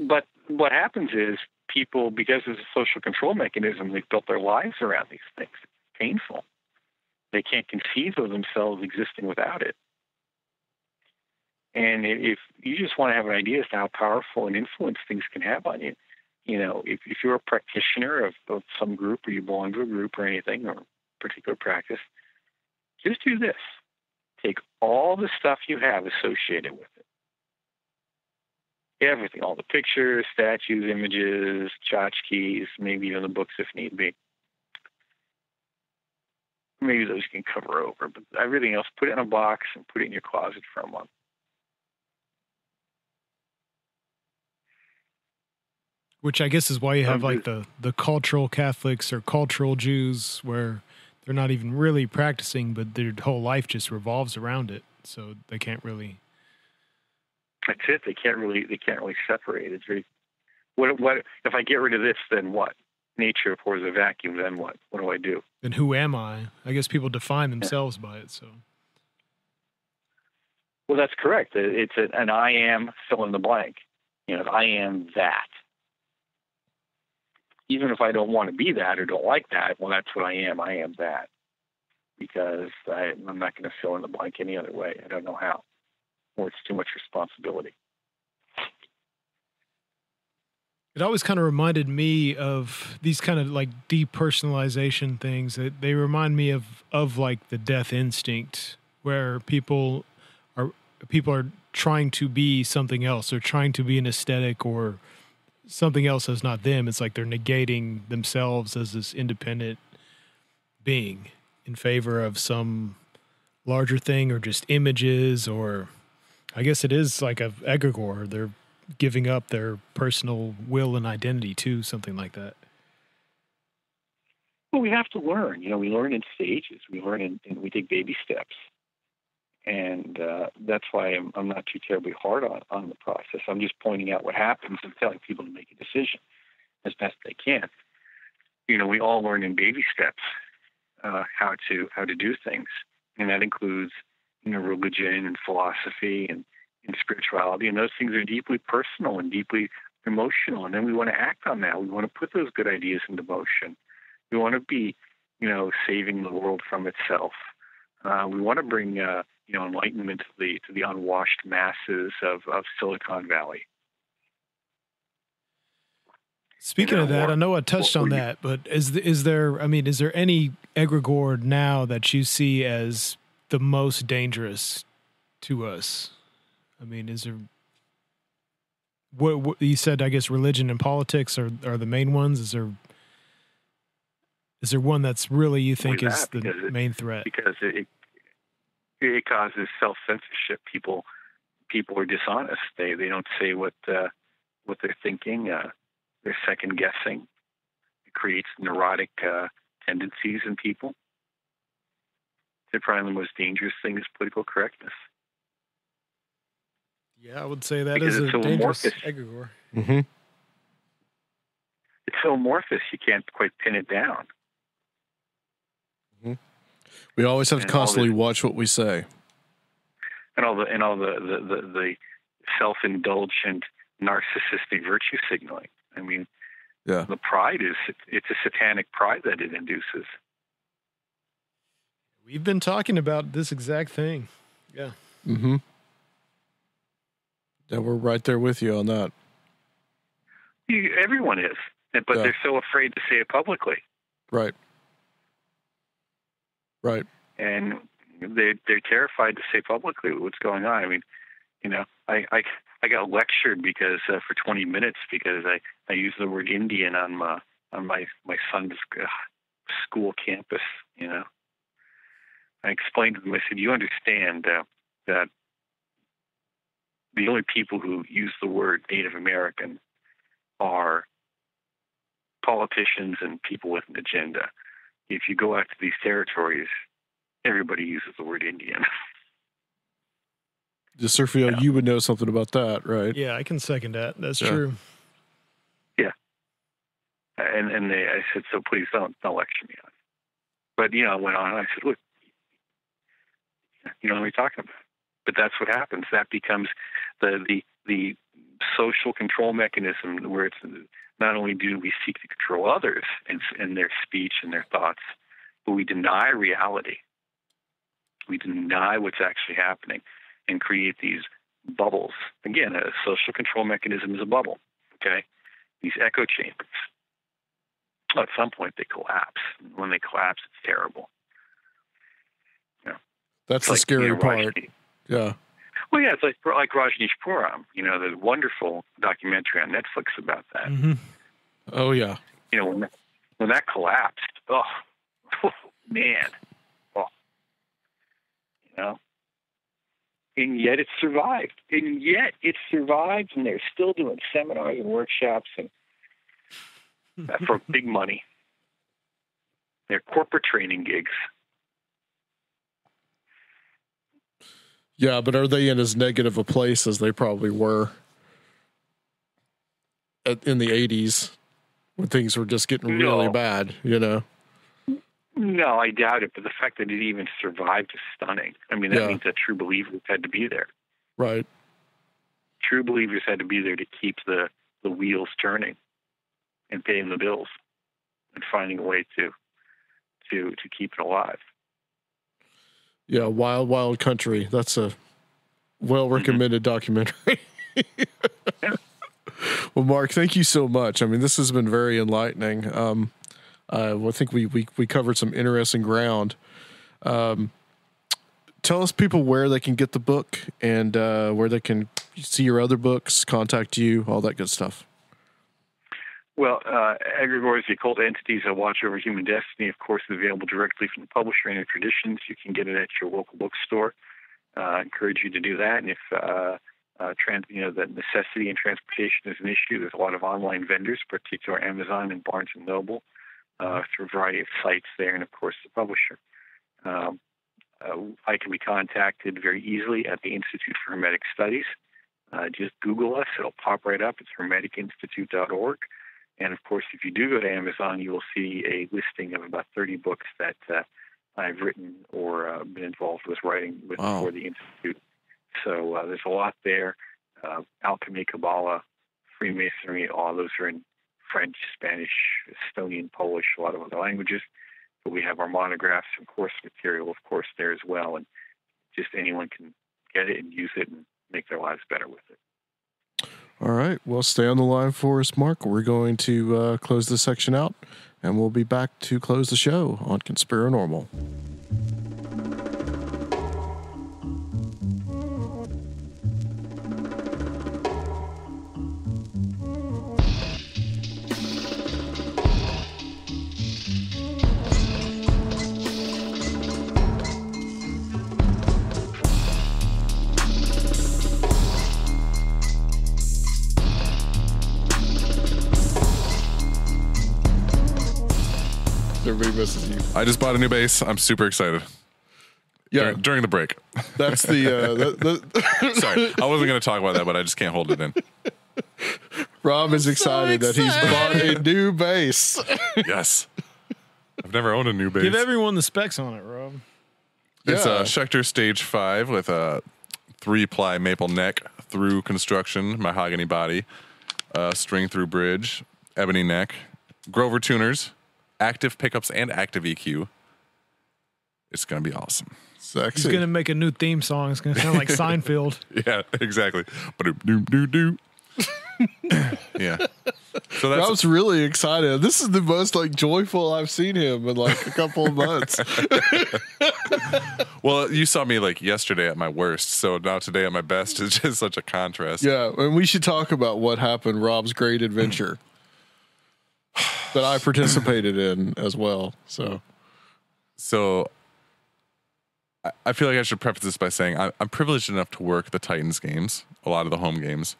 But what happens is people, because it's a social control mechanism, they've built their lives around these things. It's painful. They can't conceive of themselves existing without it. And if you just want to have an idea as to how powerful an influence things can have on you, if you're a practitioner of some group, or you belong to a group or anything, or particular practice, just do this. Take all the stuff you have associated with it. Everything, all the pictures, statues, images, tchotchkes, maybe even the books if need be. Maybe those you can cover over, but everything else, put it in a box and put it in your closet for a month. Which I guess is why you have like the cultural Catholics or cultural Jews, where they're not even really practicing, but their whole life just revolves around it. So they can't really. That's it. They can't really separate. It's very. What if I get rid of this? Then what? Nature abhors a vacuum. Then what? What do I do? Then who am I? I guess people define themselves by it. So. Well, that's correct. It's an I am fill in the blank. I am that. Even if I don't want to be that or don't like that, well, that's what I am. I am that, because I'm not going to fill in the blank any other way. I don't know how, or it's too much responsibility. It always kind of reminded me of these kind of like depersonalization things. They remind me of like the death instinct, where people are trying to be something else, or trying to be an aesthetic, or something else that's not them. It's like they're negating themselves as this independent being in favor of some larger thing, or just images, or I guess it is like an egregore. They're giving up their personal will and identity to something like that. Well, we have to learn. We learn in stages. We learn and we take baby steps. And that's why I'm not too terribly hard on the process. I'm just pointing out what happens and telling people to make a decision as best they can. We all learn in baby steps how to do things, and that includes religion and philosophy and spirituality. And those things are deeply personal and deeply emotional, and then we want to act on that. We want to put those good ideas into motion. We want to be, saving the world from itself. We want to bring, enlightenment to the unwashed masses of Silicon Valley. Speaking of that, I know I touched on that, but is there any egregore now that you see as the most dangerous to us? I mean, is there? What you said, I guess, religion and politics are the main ones. Is there one that's really you think is the main threat? Because it causes self-censorship. People are dishonest. They don't say what they're thinking. They're second guessing. It creates neurotic tendencies in people. They're probably the most dangerous thing is political correctness. Yeah, I would say that because is a dangerous egregore. Mm-hmm. It's so amorphous, you can't quite pin it down. Mm-hmm. We always have to constantly watch what we say. And all the self-indulgent, narcissistic virtue signaling. I mean, yeah. The pride it's a satanic pride that it induces. We've been talking about this exact thing. Yeah. Mm-hmm. Yeah, we're right there with you on that. Everyone is, but yeah. They're so afraid to say it publicly. Right. Right. And they're terrified to say publicly what's going on. I mean, I got lectured because for 20 minutes because I used the word Indian on my son's school campus. I explained to them. I said, "You understand that the only people who use the word Native American are politicians and people with an agenda. If you go out to these territories, everybody uses the word Indian." Surfio, yeah. You would know something about that, right? Yeah, I can second that. That's true. Yeah, and I said, so please don't lecture me on it. But I went on and I said, look, you know what we're talking about. But that's what happens. That becomes the social control mechanism where it's not only do we seek to control others and their speech and their thoughts, but we deny reality. We deny what's actually happening and create these bubbles. Again, a social control mechanism is a bubble, okay? These echo chambers. At some point, they collapse. When they collapse, it's terrible. Yeah. That's the scary part. Yeah. Well, yeah, it's like Rajneesh Pooram, the wonderful documentary on Netflix about that. Mm-hmm. Oh, yeah. When that collapsed, oh, man. Oh. And yet it survived. And they're still doing seminars and workshops and for big money. They're corporate training gigs. Yeah, but are they in as negative a place as they probably were in the 80s when things were just getting really bad, No, I doubt it, but the fact that it even survived is stunning. I mean, that means that true believers had to be there. Right. True believers had to be there to keep the wheels turning and paying the bills and finding a way to keep it alive. Yeah, Wild Wild Country. That's a well-recommended documentary. Yeah. Well, Mark, thank you so much. I mean, this has been very enlightening. I think we covered some interesting ground. Tell us, people, where they can get the book and where they can see your other books, contact you, all that good stuff. Well, Egregores, the Occult Entities That Watch Over Human Destiny, of course, is available directly from the publisher and traditions. You can get it at your local bookstore. I encourage you to do that. And if the necessity and transportation is an issue, there's a lot of online vendors, particularly Amazon and Barnes & Noble, through a variety of sites there, and, of course, the publisher. I can be contacted very easily at the Institute for Hermetic Studies. Just Google us. It'll pop right up. It's hermeticinstitute.org. And, of course, if you do go to Amazon, you will see a listing of about 30 books that I've written or been involved with writing for the Institute. So there's a lot there. Alchemy, Kabbalah, Freemasonry or Lutheran, French, Spanish, Estonian, Polish, a lot of other languages. But we have our monographs and course material, of course, there as well. And just anyone can get it and use it and make their lives better with it. All right. Well, stay on the line for us, Mark. We're going to close this section out, and we'll be back to close the show on Conspirinormal. I just bought a new bass. I'm super excited. Yeah, during the break. That's the. Sorry, I wasn't going to talk about that, but I just can't hold it in. Rob is excited that he's bought a new bass. Yes, I've never owned a new bass. Give everyone the specs on it, Rob. It's a Schecter Stage 5 with a 3-ply maple neck, through construction, mahogany body, string through bridge, ebony neck, Grover tuners, active pickups, and active EQ. It's going to be awesome. Sexy. He's going to make a new theme song. It's going to sound like Seinfeld. Yeah, exactly. Yeah. So that's, I was really excited. This is the most like joyful I've seen him in like a couple of months. Well, you saw me like yesterday at my worst, so now today at my best is just such a contrast. Yeah, and we should talk about what happened, Rob's great adventure. That I participated in as well. So I feel like I should preface this by saying I'm privileged enough to work the Titans games, a lot of the home games.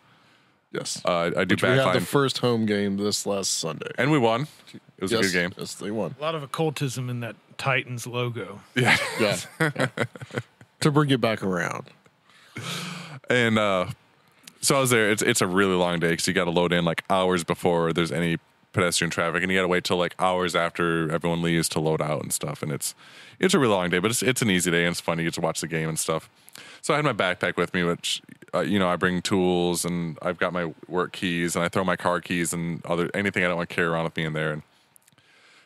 Yes, I do. We had the first home game this last Sunday, and we won. It was a good game. Yes, they won. A lot of occultism in that Titans logo. Yeah, yeah. To bring it back around, and so I was there. It's a really long day because you got to load in like hours before there's any pedestrian traffic, and you got to wait till like hours after everyone leaves to load out and stuff. And it's a really long day, but it's an easy day and it's fun. You get to watch the game and stuff. So I had my backpack with me, which I bring tools, and I've got my work keys, and I throw my car keys and anything I don't want to carry around with me in there. And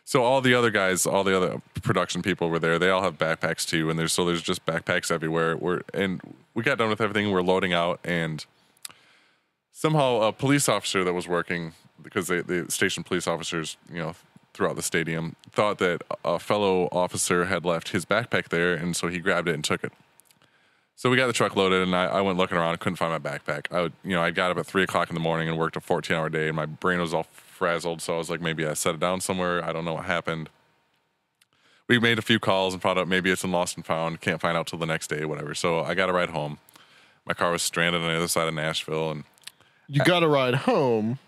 so all the other production people were there. They all have backpacks too, and there's just backpacks everywhere. We got done with everything. We're loading out, and somehow a police officer that was working, because the stationed police officers, throughout the stadium, thought that a fellow officer had left his backpack there, and so he grabbed it and took it. So we got the truck loaded, and I went looking around. I couldn't find my backpack. I got up at 3:00 in the morning and worked a 14-hour day, and my brain was all frazzled. So I was like, maybe I set it down somewhere. I don't know what happened. We made a few calls and found out maybe it's in Lost and Found. Can't find out till the next day, whatever. So I got a ride home. My car was stranded on the other side of Nashville, and you got a ride home.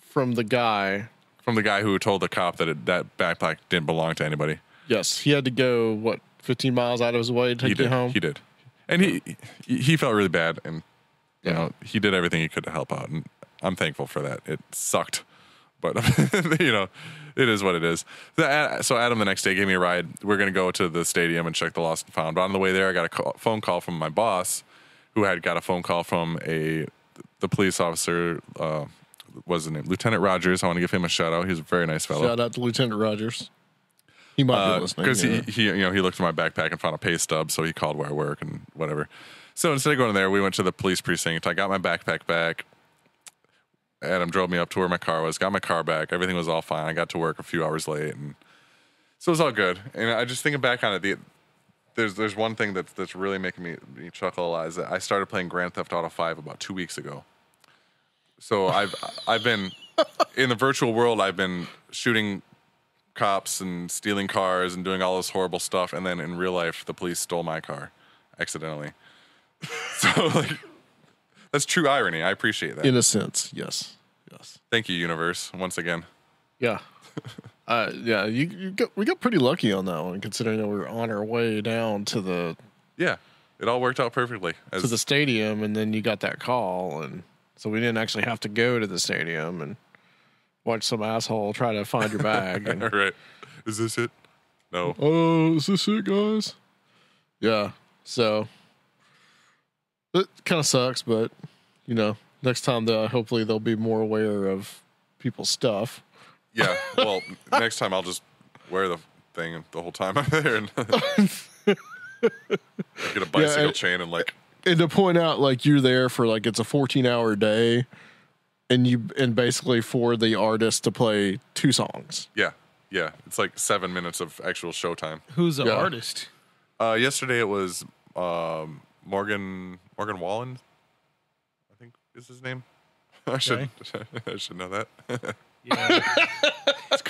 From the guy who told the cop that that backpack didn't belong to anybody. Yes, he had to go 15 miles out of his way to take you home. He did, and he felt really bad, and he did everything he could to help out, and I'm thankful for that. It sucked, but it is what it is. So Adam the next day gave me a ride. We're gonna go to the stadium and check the Lost and Found. But on the way there, I got a phone call from my boss, who had got a phone call from the police officer. Was his name Lieutenant Rogers? I want to give him a shout out. He's a very nice fellow. Shout out to Lieutenant Rogers. He might be listening because he looked in my backpack and found a pay stub, so he called where I work and whatever. So instead of going there, we went to the police precinct. I got my backpack back. Adam drove me up to where my car was. Got my car back. Everything was all fine. I got to work a few hours late, and so it was all good. And I just thinking back on it, there's one thing that's really making me chuckle a lot is that I started playing Grand Theft Auto 5 about 2 weeks ago. So I've been in the virtual world. I've been shooting cops and stealing cars and doing all this horrible stuff. And then in real life, the police stole my car accidentally. So that's true irony. I appreciate that. In a sense, yes. Thank you, universe, once again. Yeah, we got pretty lucky on that one, considering that we were on our way down to the. Yeah, it all worked out perfectly. To the stadium, and then you got that call and. So we didn't actually have to go to the stadium and watch some asshole try to find your bag. And, right. Is this it? No. Oh, is this it, guys? Yeah. So it kind of sucks, but next time, hopefully they'll be more aware of people's stuff. Yeah, well, next time I'll just wear the thing the whole time I'm there and get a bicycle chain and like. And to point out, like, you're there for like, it's a 14-hour day, and basically for the artist to play 2 songs. Yeah, yeah, it's like 7 minutes of actual showtime. Who's the artist? Yesterday it was Morgan Wallen, I think is his name. I should know that. Yeah.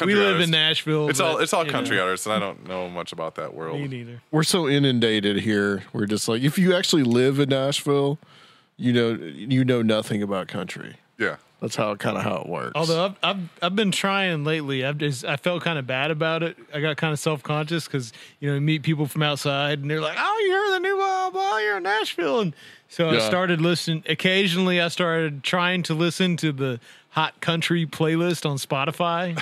We live in Nashville. It's all country artists, and I don't know much about that world. Me neither. We're so inundated here. We're just like, if you actually live in Nashville, you know nothing about country. Yeah, that's how it works. Although I've been trying lately. I felt kind of bad about it. I got kind of self-conscious because you meet people from outside, and they're like, "Oh, you heard the new blah, you're in Nashville," and so I started listening. Occasionally, I started trying to listen to the Hot Country playlist on Spotify.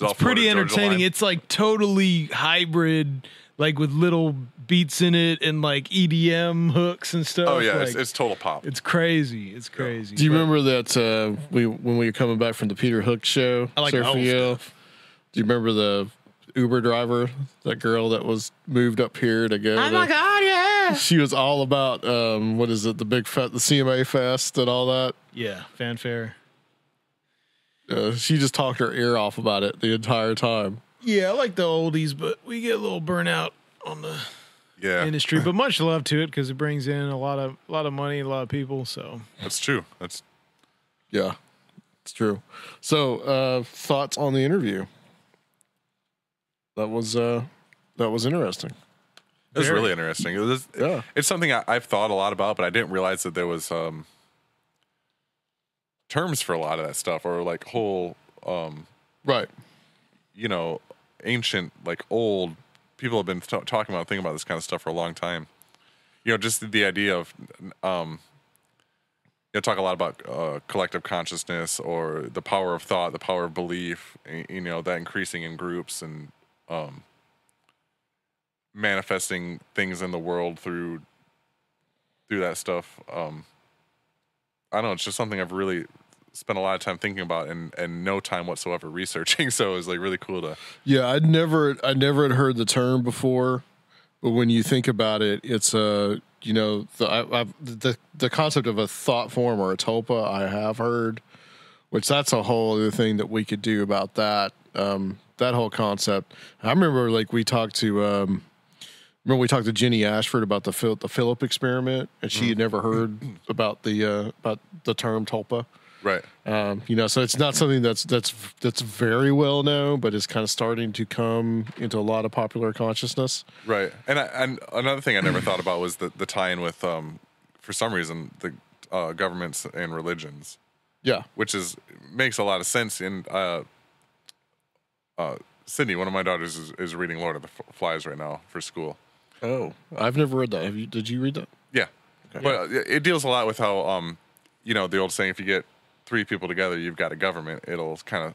It's pretty entertaining. It's like totally hybrid, like with little beats in it and like EDM hooks and stuff. Oh yeah, like, it's total pop. It's crazy. It's crazy. Yeah. Do you remember that when we were coming back from the Peter Hook show? I like the old stuff. Do you remember the Uber driver, that girl that was moved up here to go? Oh my God, yeah. She was all about what is it? The CMA Fest and all that. Yeah, fanfare. She just talked her ear off about it the entire time. Yeah, I like the oldies, but we get a little burnout on the industry. But much love to it because it brings in a lot of money, a lot of people. So that's true. It's true. So thoughts on the interview? That was interesting. It was really interesting. It's something I've thought a lot about, but I didn't realize that there was terms for a lot of that stuff, or like whole ancient, like old people have been thinking about this kind of stuff for a long time. Just the idea of talk a lot about collective consciousness, or the power of thought, the power of belief, that increasing in groups and manifesting things in the world through that stuff. I don't know, it's just something I've really spent a lot of time thinking about and no time whatsoever researching. So it was like really cool to. Yeah, I never had heard the term before, but when you think about it, it's the concept of a thought form or a tulpa I have heard, which that's a whole other thing that we could do about that. That whole concept. I remember like we talked to Jenny Ashford about the Philip experiment, and she had never heard about the term tulpa. Right. So it's not something that's very well known, but it's kind of starting to come into a lot of popular consciousness. Right. And another thing I never thought about was the tie-in with, for some reason, the governments and religions. Yeah. Which makes a lot of sense. In Sydney, one of my daughters is reading Lord of the Flies right now for school. Oh, I've never read that. Did you read that? Yeah. Okay. But it deals a lot with how, the old saying, if you get 3 people together, you've got a government. It'll kind of,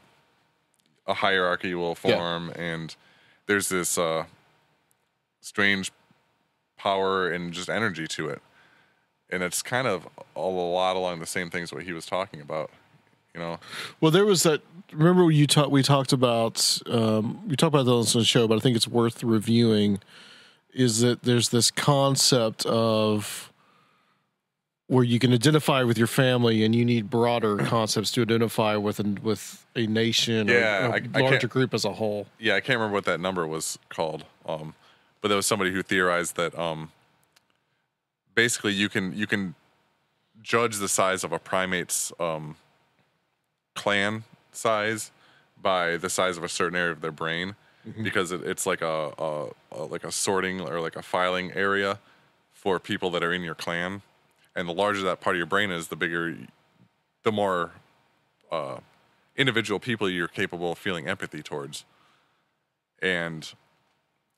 a hierarchy will form, and there's this strange power and just energy to it, and it's kind of a lot along the same things what he was talking about, Well, there was that. Remember we talked about this on the show, but I think it's worth reviewing. Is that there's this concept of where you can identify with your family, and you need broader concepts to identify with a nation, or a larger group as a whole. Yeah, I can't remember what that number was called, but there was somebody who theorized that basically you can judge the size of a primate's clan size by the size of a certain area of their brain, because it's like a sorting or like a filing area for people that are in your clan. And the larger that part of your brain is, the more individual people you're capable of feeling empathy towards. And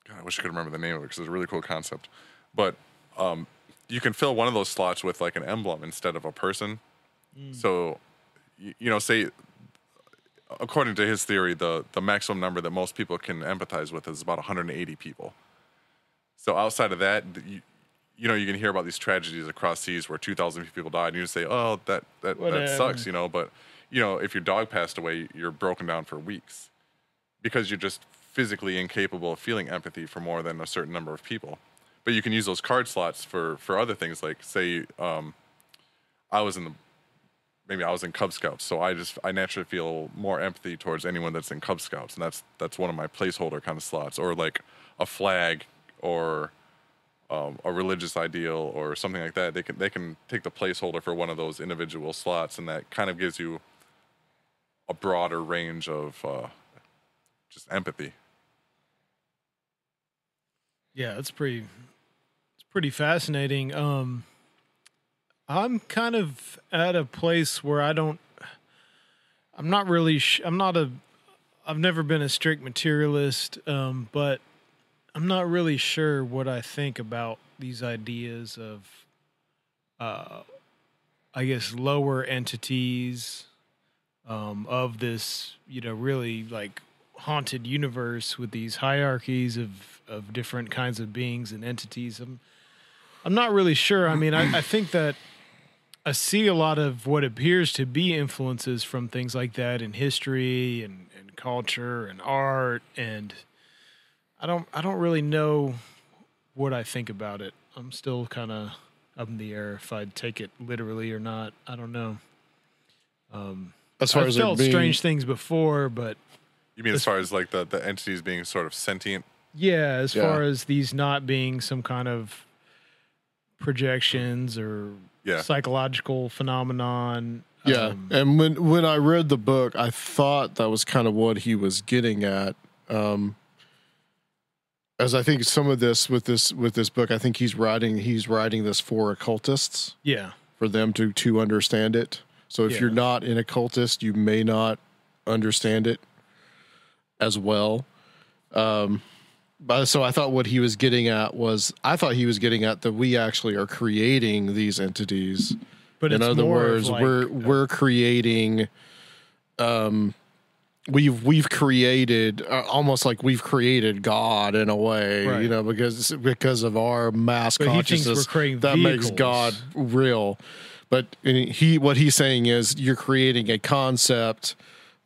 God, I wish I could remember the name of it because it's a really cool concept. But you can fill one of those slots with like an emblem instead of a person. Mm. So, say, according to his theory, the maximum number that most people can empathize with is about 180 people. So outside of that, you know, you can hear about these tragedies across seas where 2,000 people died, and you just say, oh, that sucks, you know. But, you know, if your dog passed away, you're broken down for weeks because you're just physically incapable of feeling empathy for more than a certain number of people. But you can use those card slots for other things, like, say, I was in Cub Scouts, so I naturally feel more empathy towards anyone that's in Cub Scouts, and that's one of my placeholder kind of slots, or like a flag or a religious ideal or something like that. They can take the placeholder for one of those individual slots, and that kind of gives you a broader range of just empathy. Yeah, it's pretty fascinating. I'm kind of at a place where I've never been a strict materialist, but I'm not really sure what I think about these ideas of, I guess, lower entities, of this, you know, really like haunted universe with these hierarchies of different kinds of beings and entities. I'm not really sure. I mean, I think that I see a lot of what appears to be influences from things like that in history and culture and art, and I don't really know what I think about it. I'm still kind of up in the air if I'd take it literally or not. I don't know. As far I've as felt being, strange things before, but you mean as far as like the entities being sort of sentient? Yeah, far as these not being some kind of projections or psychological phenomenon. Yeah, and when I read the book, I thought that was kind of what he was getting at. As I think some of this with this book, I think he's writing this for occultists. Yeah, for them to understand it. So if you're not an occultist, you may not understand it as well. But so I thought what he was getting at was that we actually are creating these entities. But in other words, like, we're creating. We've created almost like we've created God in a way, right, you know, because of our mass consciousness that makes God real. But what he's saying is you're creating a concept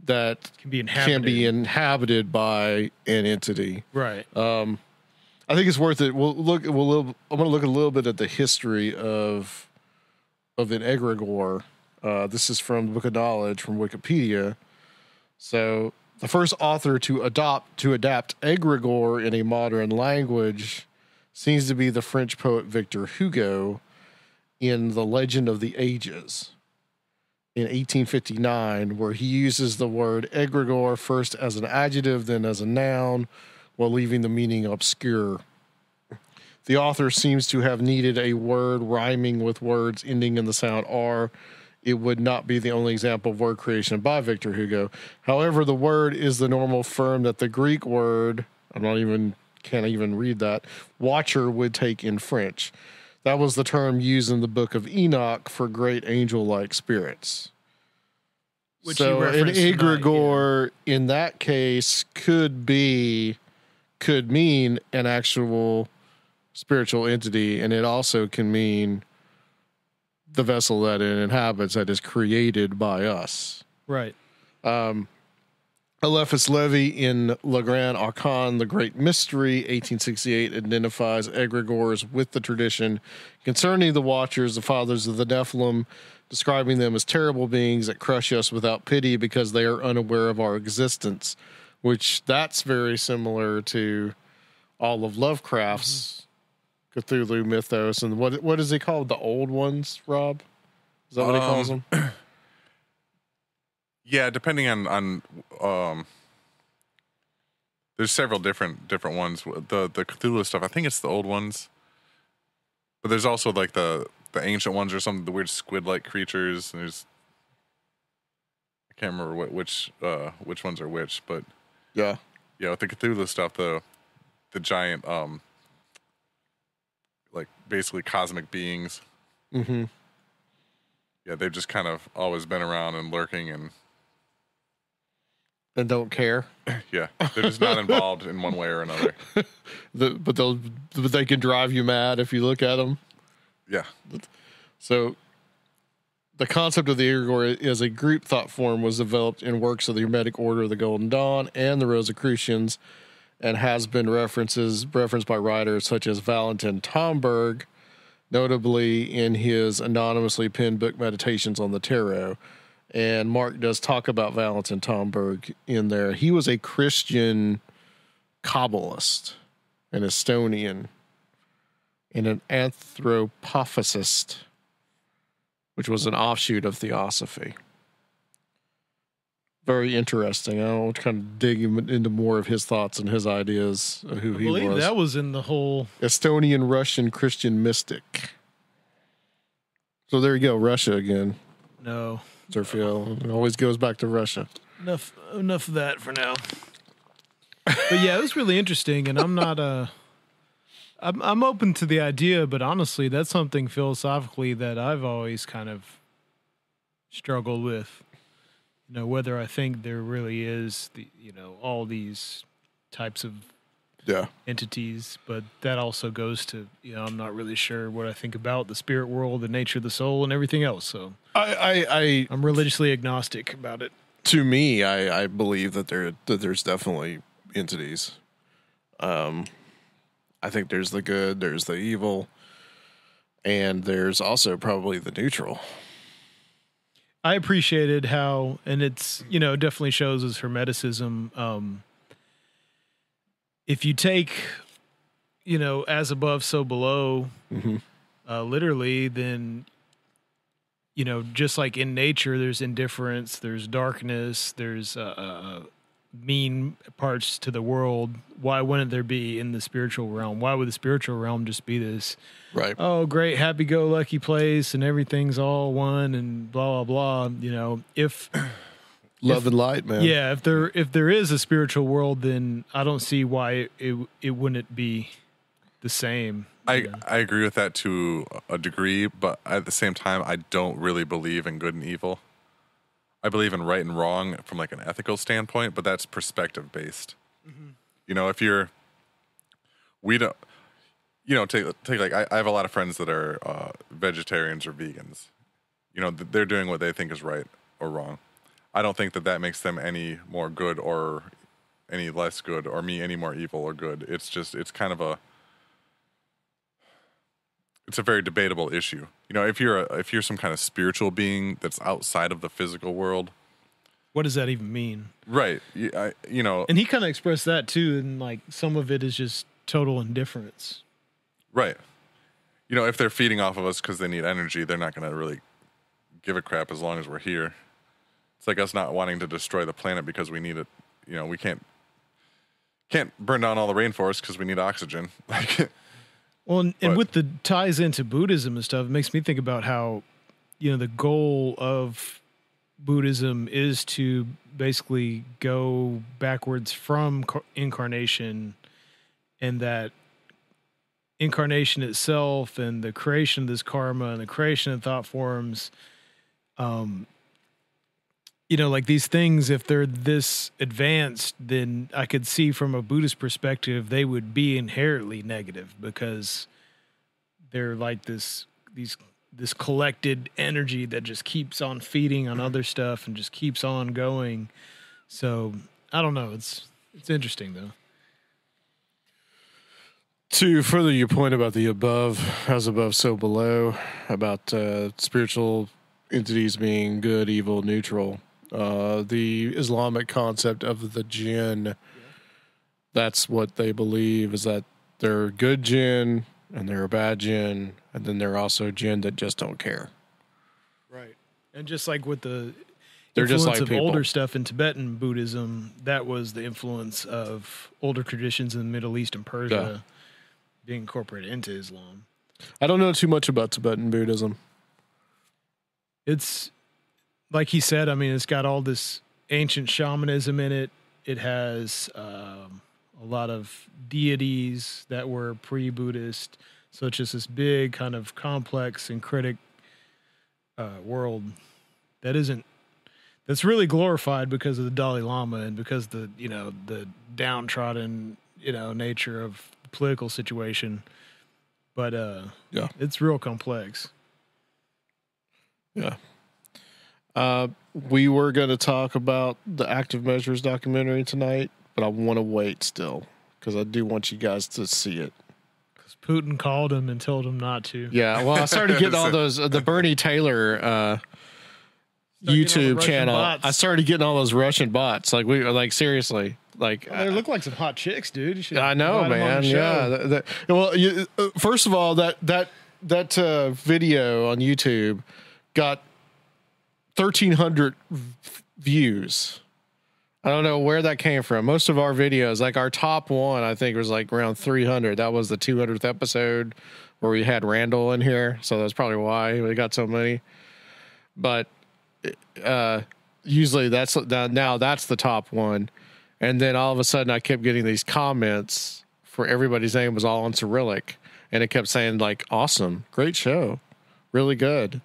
that can be inhabited by an entity, right? I think it's worth it. I'm going to look a little bit at the history of an egregore. This is from the Book of Knowledge from Wikipedia. So the first author to adapt egregore in a modern language seems to be the French poet Victor Hugo in The Legend of the Ages in 1859, where he uses the word egregore first as an adjective, then as a noun, while leaving the meaning obscure. The author seems to have needed a word rhyming with words ending in the sound R. It would not be the only example of word creation by Victor Hugo. However, the word is the normal form that the Greek word, I can't even read that, watcher would take in French. That was the term used in the Book of Enoch for great angel-like spirits. Which so an egregore in that case could mean an actual spiritual entity, and it also can mean the vessel that it inhabits that is created by us. Right. Eliphas Levy in Le Grand Arcan, The Great Mystery, 1868, identifies egregores with the tradition concerning the Watchers, the fathers of the Nephilim, describing them as terrible beings that crush us without pity because they are unaware of our existence, which that's very similar to all of Lovecraft's Cthulhu mythos. And what is he called? The old ones, Rob? Is that what he calls them? Yeah, depending on there's several different ones. The Cthulhu stuff, I think it's the old ones. But there's also like the ancient ones or something, the weird squid-like creatures. And there's, I can't remember which ones are which, but yeah, with the Cthulhu stuff, the giant like basically cosmic beings. Mm-hmm. Yeah, they've just kind of always been around and lurking, and And don't care. Yeah, they're just not involved in one way or another. But they can drive you mad if you look at them. Yeah. So the concept of the Egregore as a group thought form was developed in works of the Hermetic Order of the Golden Dawn and the Rosicrucians, and has been referenced by writers such as Valentin Tomberg, notably in his anonymously penned book Meditations on the Tarot. And Mark does talk about Valentin Tomberg in there. He was a Christian Kabbalist, an Estonian, and an anthropophysist, which was an offshoot of Theosophy. Very interesting. I want to kind of dig into more of his thoughts and his ideas of who he was. I believe that was in the whole... Estonian, Russian, Christian mystic. So there you go, Russia again. No. It always goes back to Russia. Enough of that for now. But yeah, it was really interesting, and I'm not I'm open to the idea, but honestly, that's something philosophically that I've always kind of struggled with. You know, whether I think there really is the, you know, all these types of entities, but that also goes to, you know, I'm not really sure what I think about the spirit world, the nature of the soul, and everything else. So I'm religiously agnostic about it. To me, I believe that there's definitely entities. I think there's the good, there's the evil, and there's also probably the neutral. I appreciated how, and it's, you know, it definitely shows as Hermeticism, if you take, you know, as above, so below, literally, then, you know, just like in nature, there's indifference, there's darkness, there's mean parts to the world. Why wouldn't there be in the spiritual realm? Why would the spiritual realm just be this? Right. Oh, great, happy-go-lucky place, and everything's all one, and blah, blah, blah. You know, if... Love and light, man. Yeah, if there is a spiritual world, then I don't see why it wouldn't be the same. I agree with that to a degree, but at the same time, I don't really believe in good and evil. I believe in right and wrong from like an ethical standpoint, but that's perspective based. Mm-hmm. You know, if you're, we don't, you know, take like I have a lot of friends that are vegetarians or vegans. You know, they're doing what they think is right or wrong. I don't think that makes them any more good or any less good, or me any more evil or good. It's just, it's kind of it's a very debatable issue. You know, if you're some kind of spiritual being that's outside of the physical world. What does that even mean? Right. You know. And he kind of expressed that too. And like some of it is just total indifference. Right. You know, if they're feeding off of us because they need energy, they're not going to really give a crap as long as we're here. It's like us not wanting to destroy the planet because we need it. You know, we can't burn down all the rainforest because we need oxygen. Like, well, and with the ties into Buddhism and stuff, it makes me think about how, you know, the goal of Buddhism is to basically go backwards from incarnation, and that incarnation itself and the creation of this karma and the creation of thought forms, you know, like these things, if they're this advanced, then I could see from a Buddhist perspective, they would be inherently negative because they're like this collected energy that just keeps on feeding on other stuff and just keeps on going. So I don't know. It's interesting though. To further your point about the above, as above, so below, about spiritual entities being good, evil, neutral. The Islamic concept of the jinn, that's what they believe, is that there are good jinn and there are bad jinn, and then there are also jinn that just don't care. Right. And just like with the influence of older stuff in Tibetan Buddhism, that was the influence of older traditions in the Middle East and Persia being incorporated into Islam. I don't know too much about Tibetan Buddhism. It's... like he said, I mean, it's got all this ancient shamanism in it. It has a lot of deities that were pre-Buddhist. So it's just this big kind of complex and syncretic world that isn't, that's really glorified because of the Dalai Lama and because the, you know, the downtrodden, you know, nature of the political situation. But yeah, it's real complex. Yeah. We were going to talk about the Active Measures documentary tonight, but I want to wait still because I do want you guys to see it. Because Putin called him and told him not to. Yeah, well, I started getting all those, the Bernie Taylor YouTube channel. Bots. I started getting all those Russian bots. Like, we, like, seriously. Like, well, they look like some hot chicks, dude. I know, man. Yeah. Well, you, first of all, that video on YouTube got 1,300 views. I don't know where that came from. Most of our videos, like our top one, I think was like around 300. That was the 200th episode where we had Randall in here, so that's probably why we got so many. But usually that's now that's the top one. And then all of a sudden I kept getting these comments for everybody's name was all on Cyrillic. And it kept saying like, awesome, great show, really good,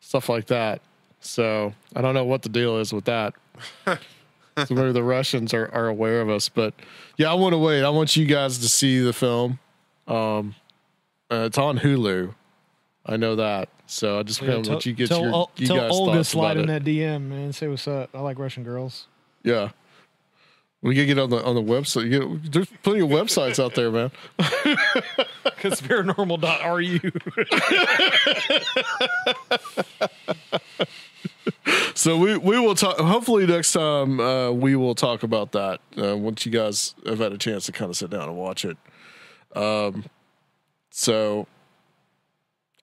stuff like that. So I don't know what the deal is with that. So maybe the Russians are aware of us. But yeah, I want to wait. I want you guys to see the film. It's on Hulu. I know that. So I just want to let you get you guys' thoughts about it. Tell Olga slide in that DM, man. Say what's up. I like Russian girls. Yeah. We could get on the website. There's plenty of websites out there, man. Conspirinormal.ru. So we will talk. Hopefully next time we will talk about that once you guys have had a chance to kind of sit down and watch it. So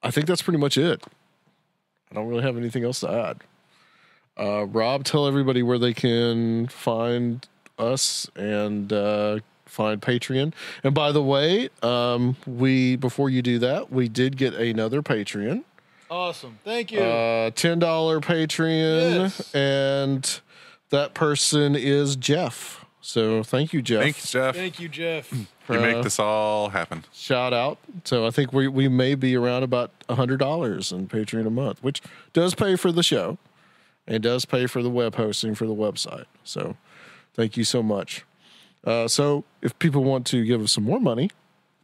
I think that's pretty much it. I don't really have anything else to add. Rob, tell everybody where they can find us and find Patreon. And by the way, we before you do that, we did get another Patreon. Awesome. Thank you. $10 Patreon. Yes. And that person is Jeff. So thank you, Jeff. Thanks, Jeff. Thank you, Jeff. You make this all happen. Shout out. So I think we may be around about $100 in Patreon a month, which does pay for the show and does pay for the web hosting for the website. So thank you so much. So if people want to give us some more money,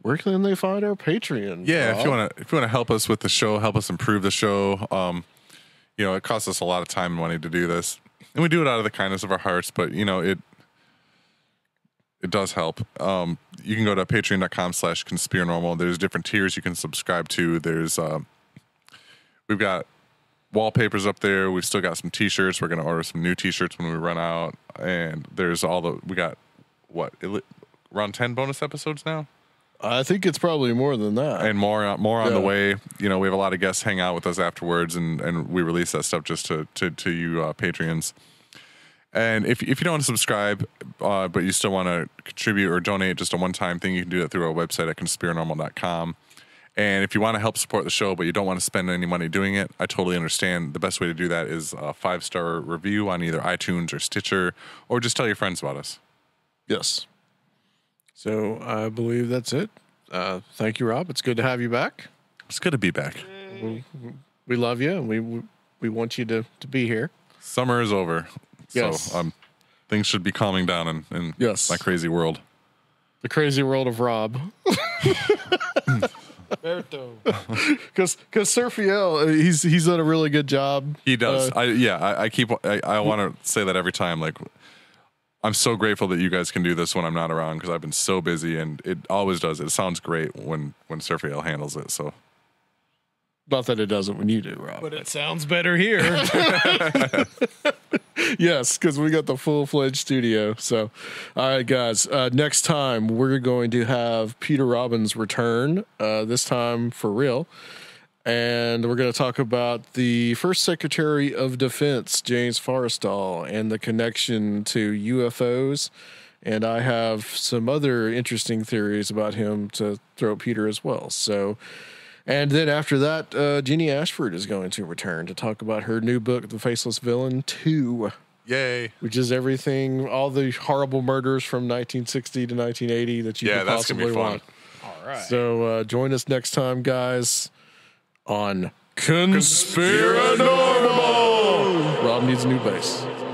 where can they find our Patreon? Yeah, if you want to help us with the show, help us improve the show. You know, it costs us a lot of time and money to do this, and we do it out of the kindness of our hearts. But you know, it does help. You can go to patreon.com/conspiranormal. There's different tiers you can subscribe to. There's we've got wallpapers up there. We've still got some t-shirts. We're going to order some new t-shirts when we run out. And there's all the, we got what, around 10 bonus episodes now? I think it's probably more than that. And more on the way. You know, we have a lot of guests hang out with us afterwards, and we release that stuff just to you Patreons. And if you don't want to subscribe, but you still want to contribute or donate, just a one-time thing, you can do that through our website at conspiranormal.com. And if you want to help support the show, but you don't want to spend any money doing it, I totally understand. The best way to do that is a 5-star review on either iTunes or Stitcher, or just tell your friends about us. Yes. So I believe that's it. Thank you, Rob. It's good to have you back. It's good to be back. We love you, and we want you to be here. Summer is over. Yes. So things should be calming down in yes. my crazy world. The crazy world of Rob. Because Sir Fiel, he's done a really good job. He does. I want to say that every time. Like, I'm so grateful that you guys can do this when I'm not around, because I've been so busy, and it always does. It sounds great when Sir Fiel handles it. So, not that it doesn't when you do, Rob. But it sounds better here. Yes, because we got the full-fledged studio. So, all right, guys. Next time, we're going to have Peter Robbins return, this time for real. And we're going to talk about the first Secretary of Defense, James Forrestal, and the connection to UFOs. And I have some other interesting theories about him to throw at Peter as well. So... And then after that, Jeannie Ashford is going to return to talk about her new book, The Faceless Villain 2. Yay. Which is everything, all the horrible murders from 1960 to 1980 that you could possibly want. All right. So join us next time, guys, on Conspiranormal. Rob needs a new bass.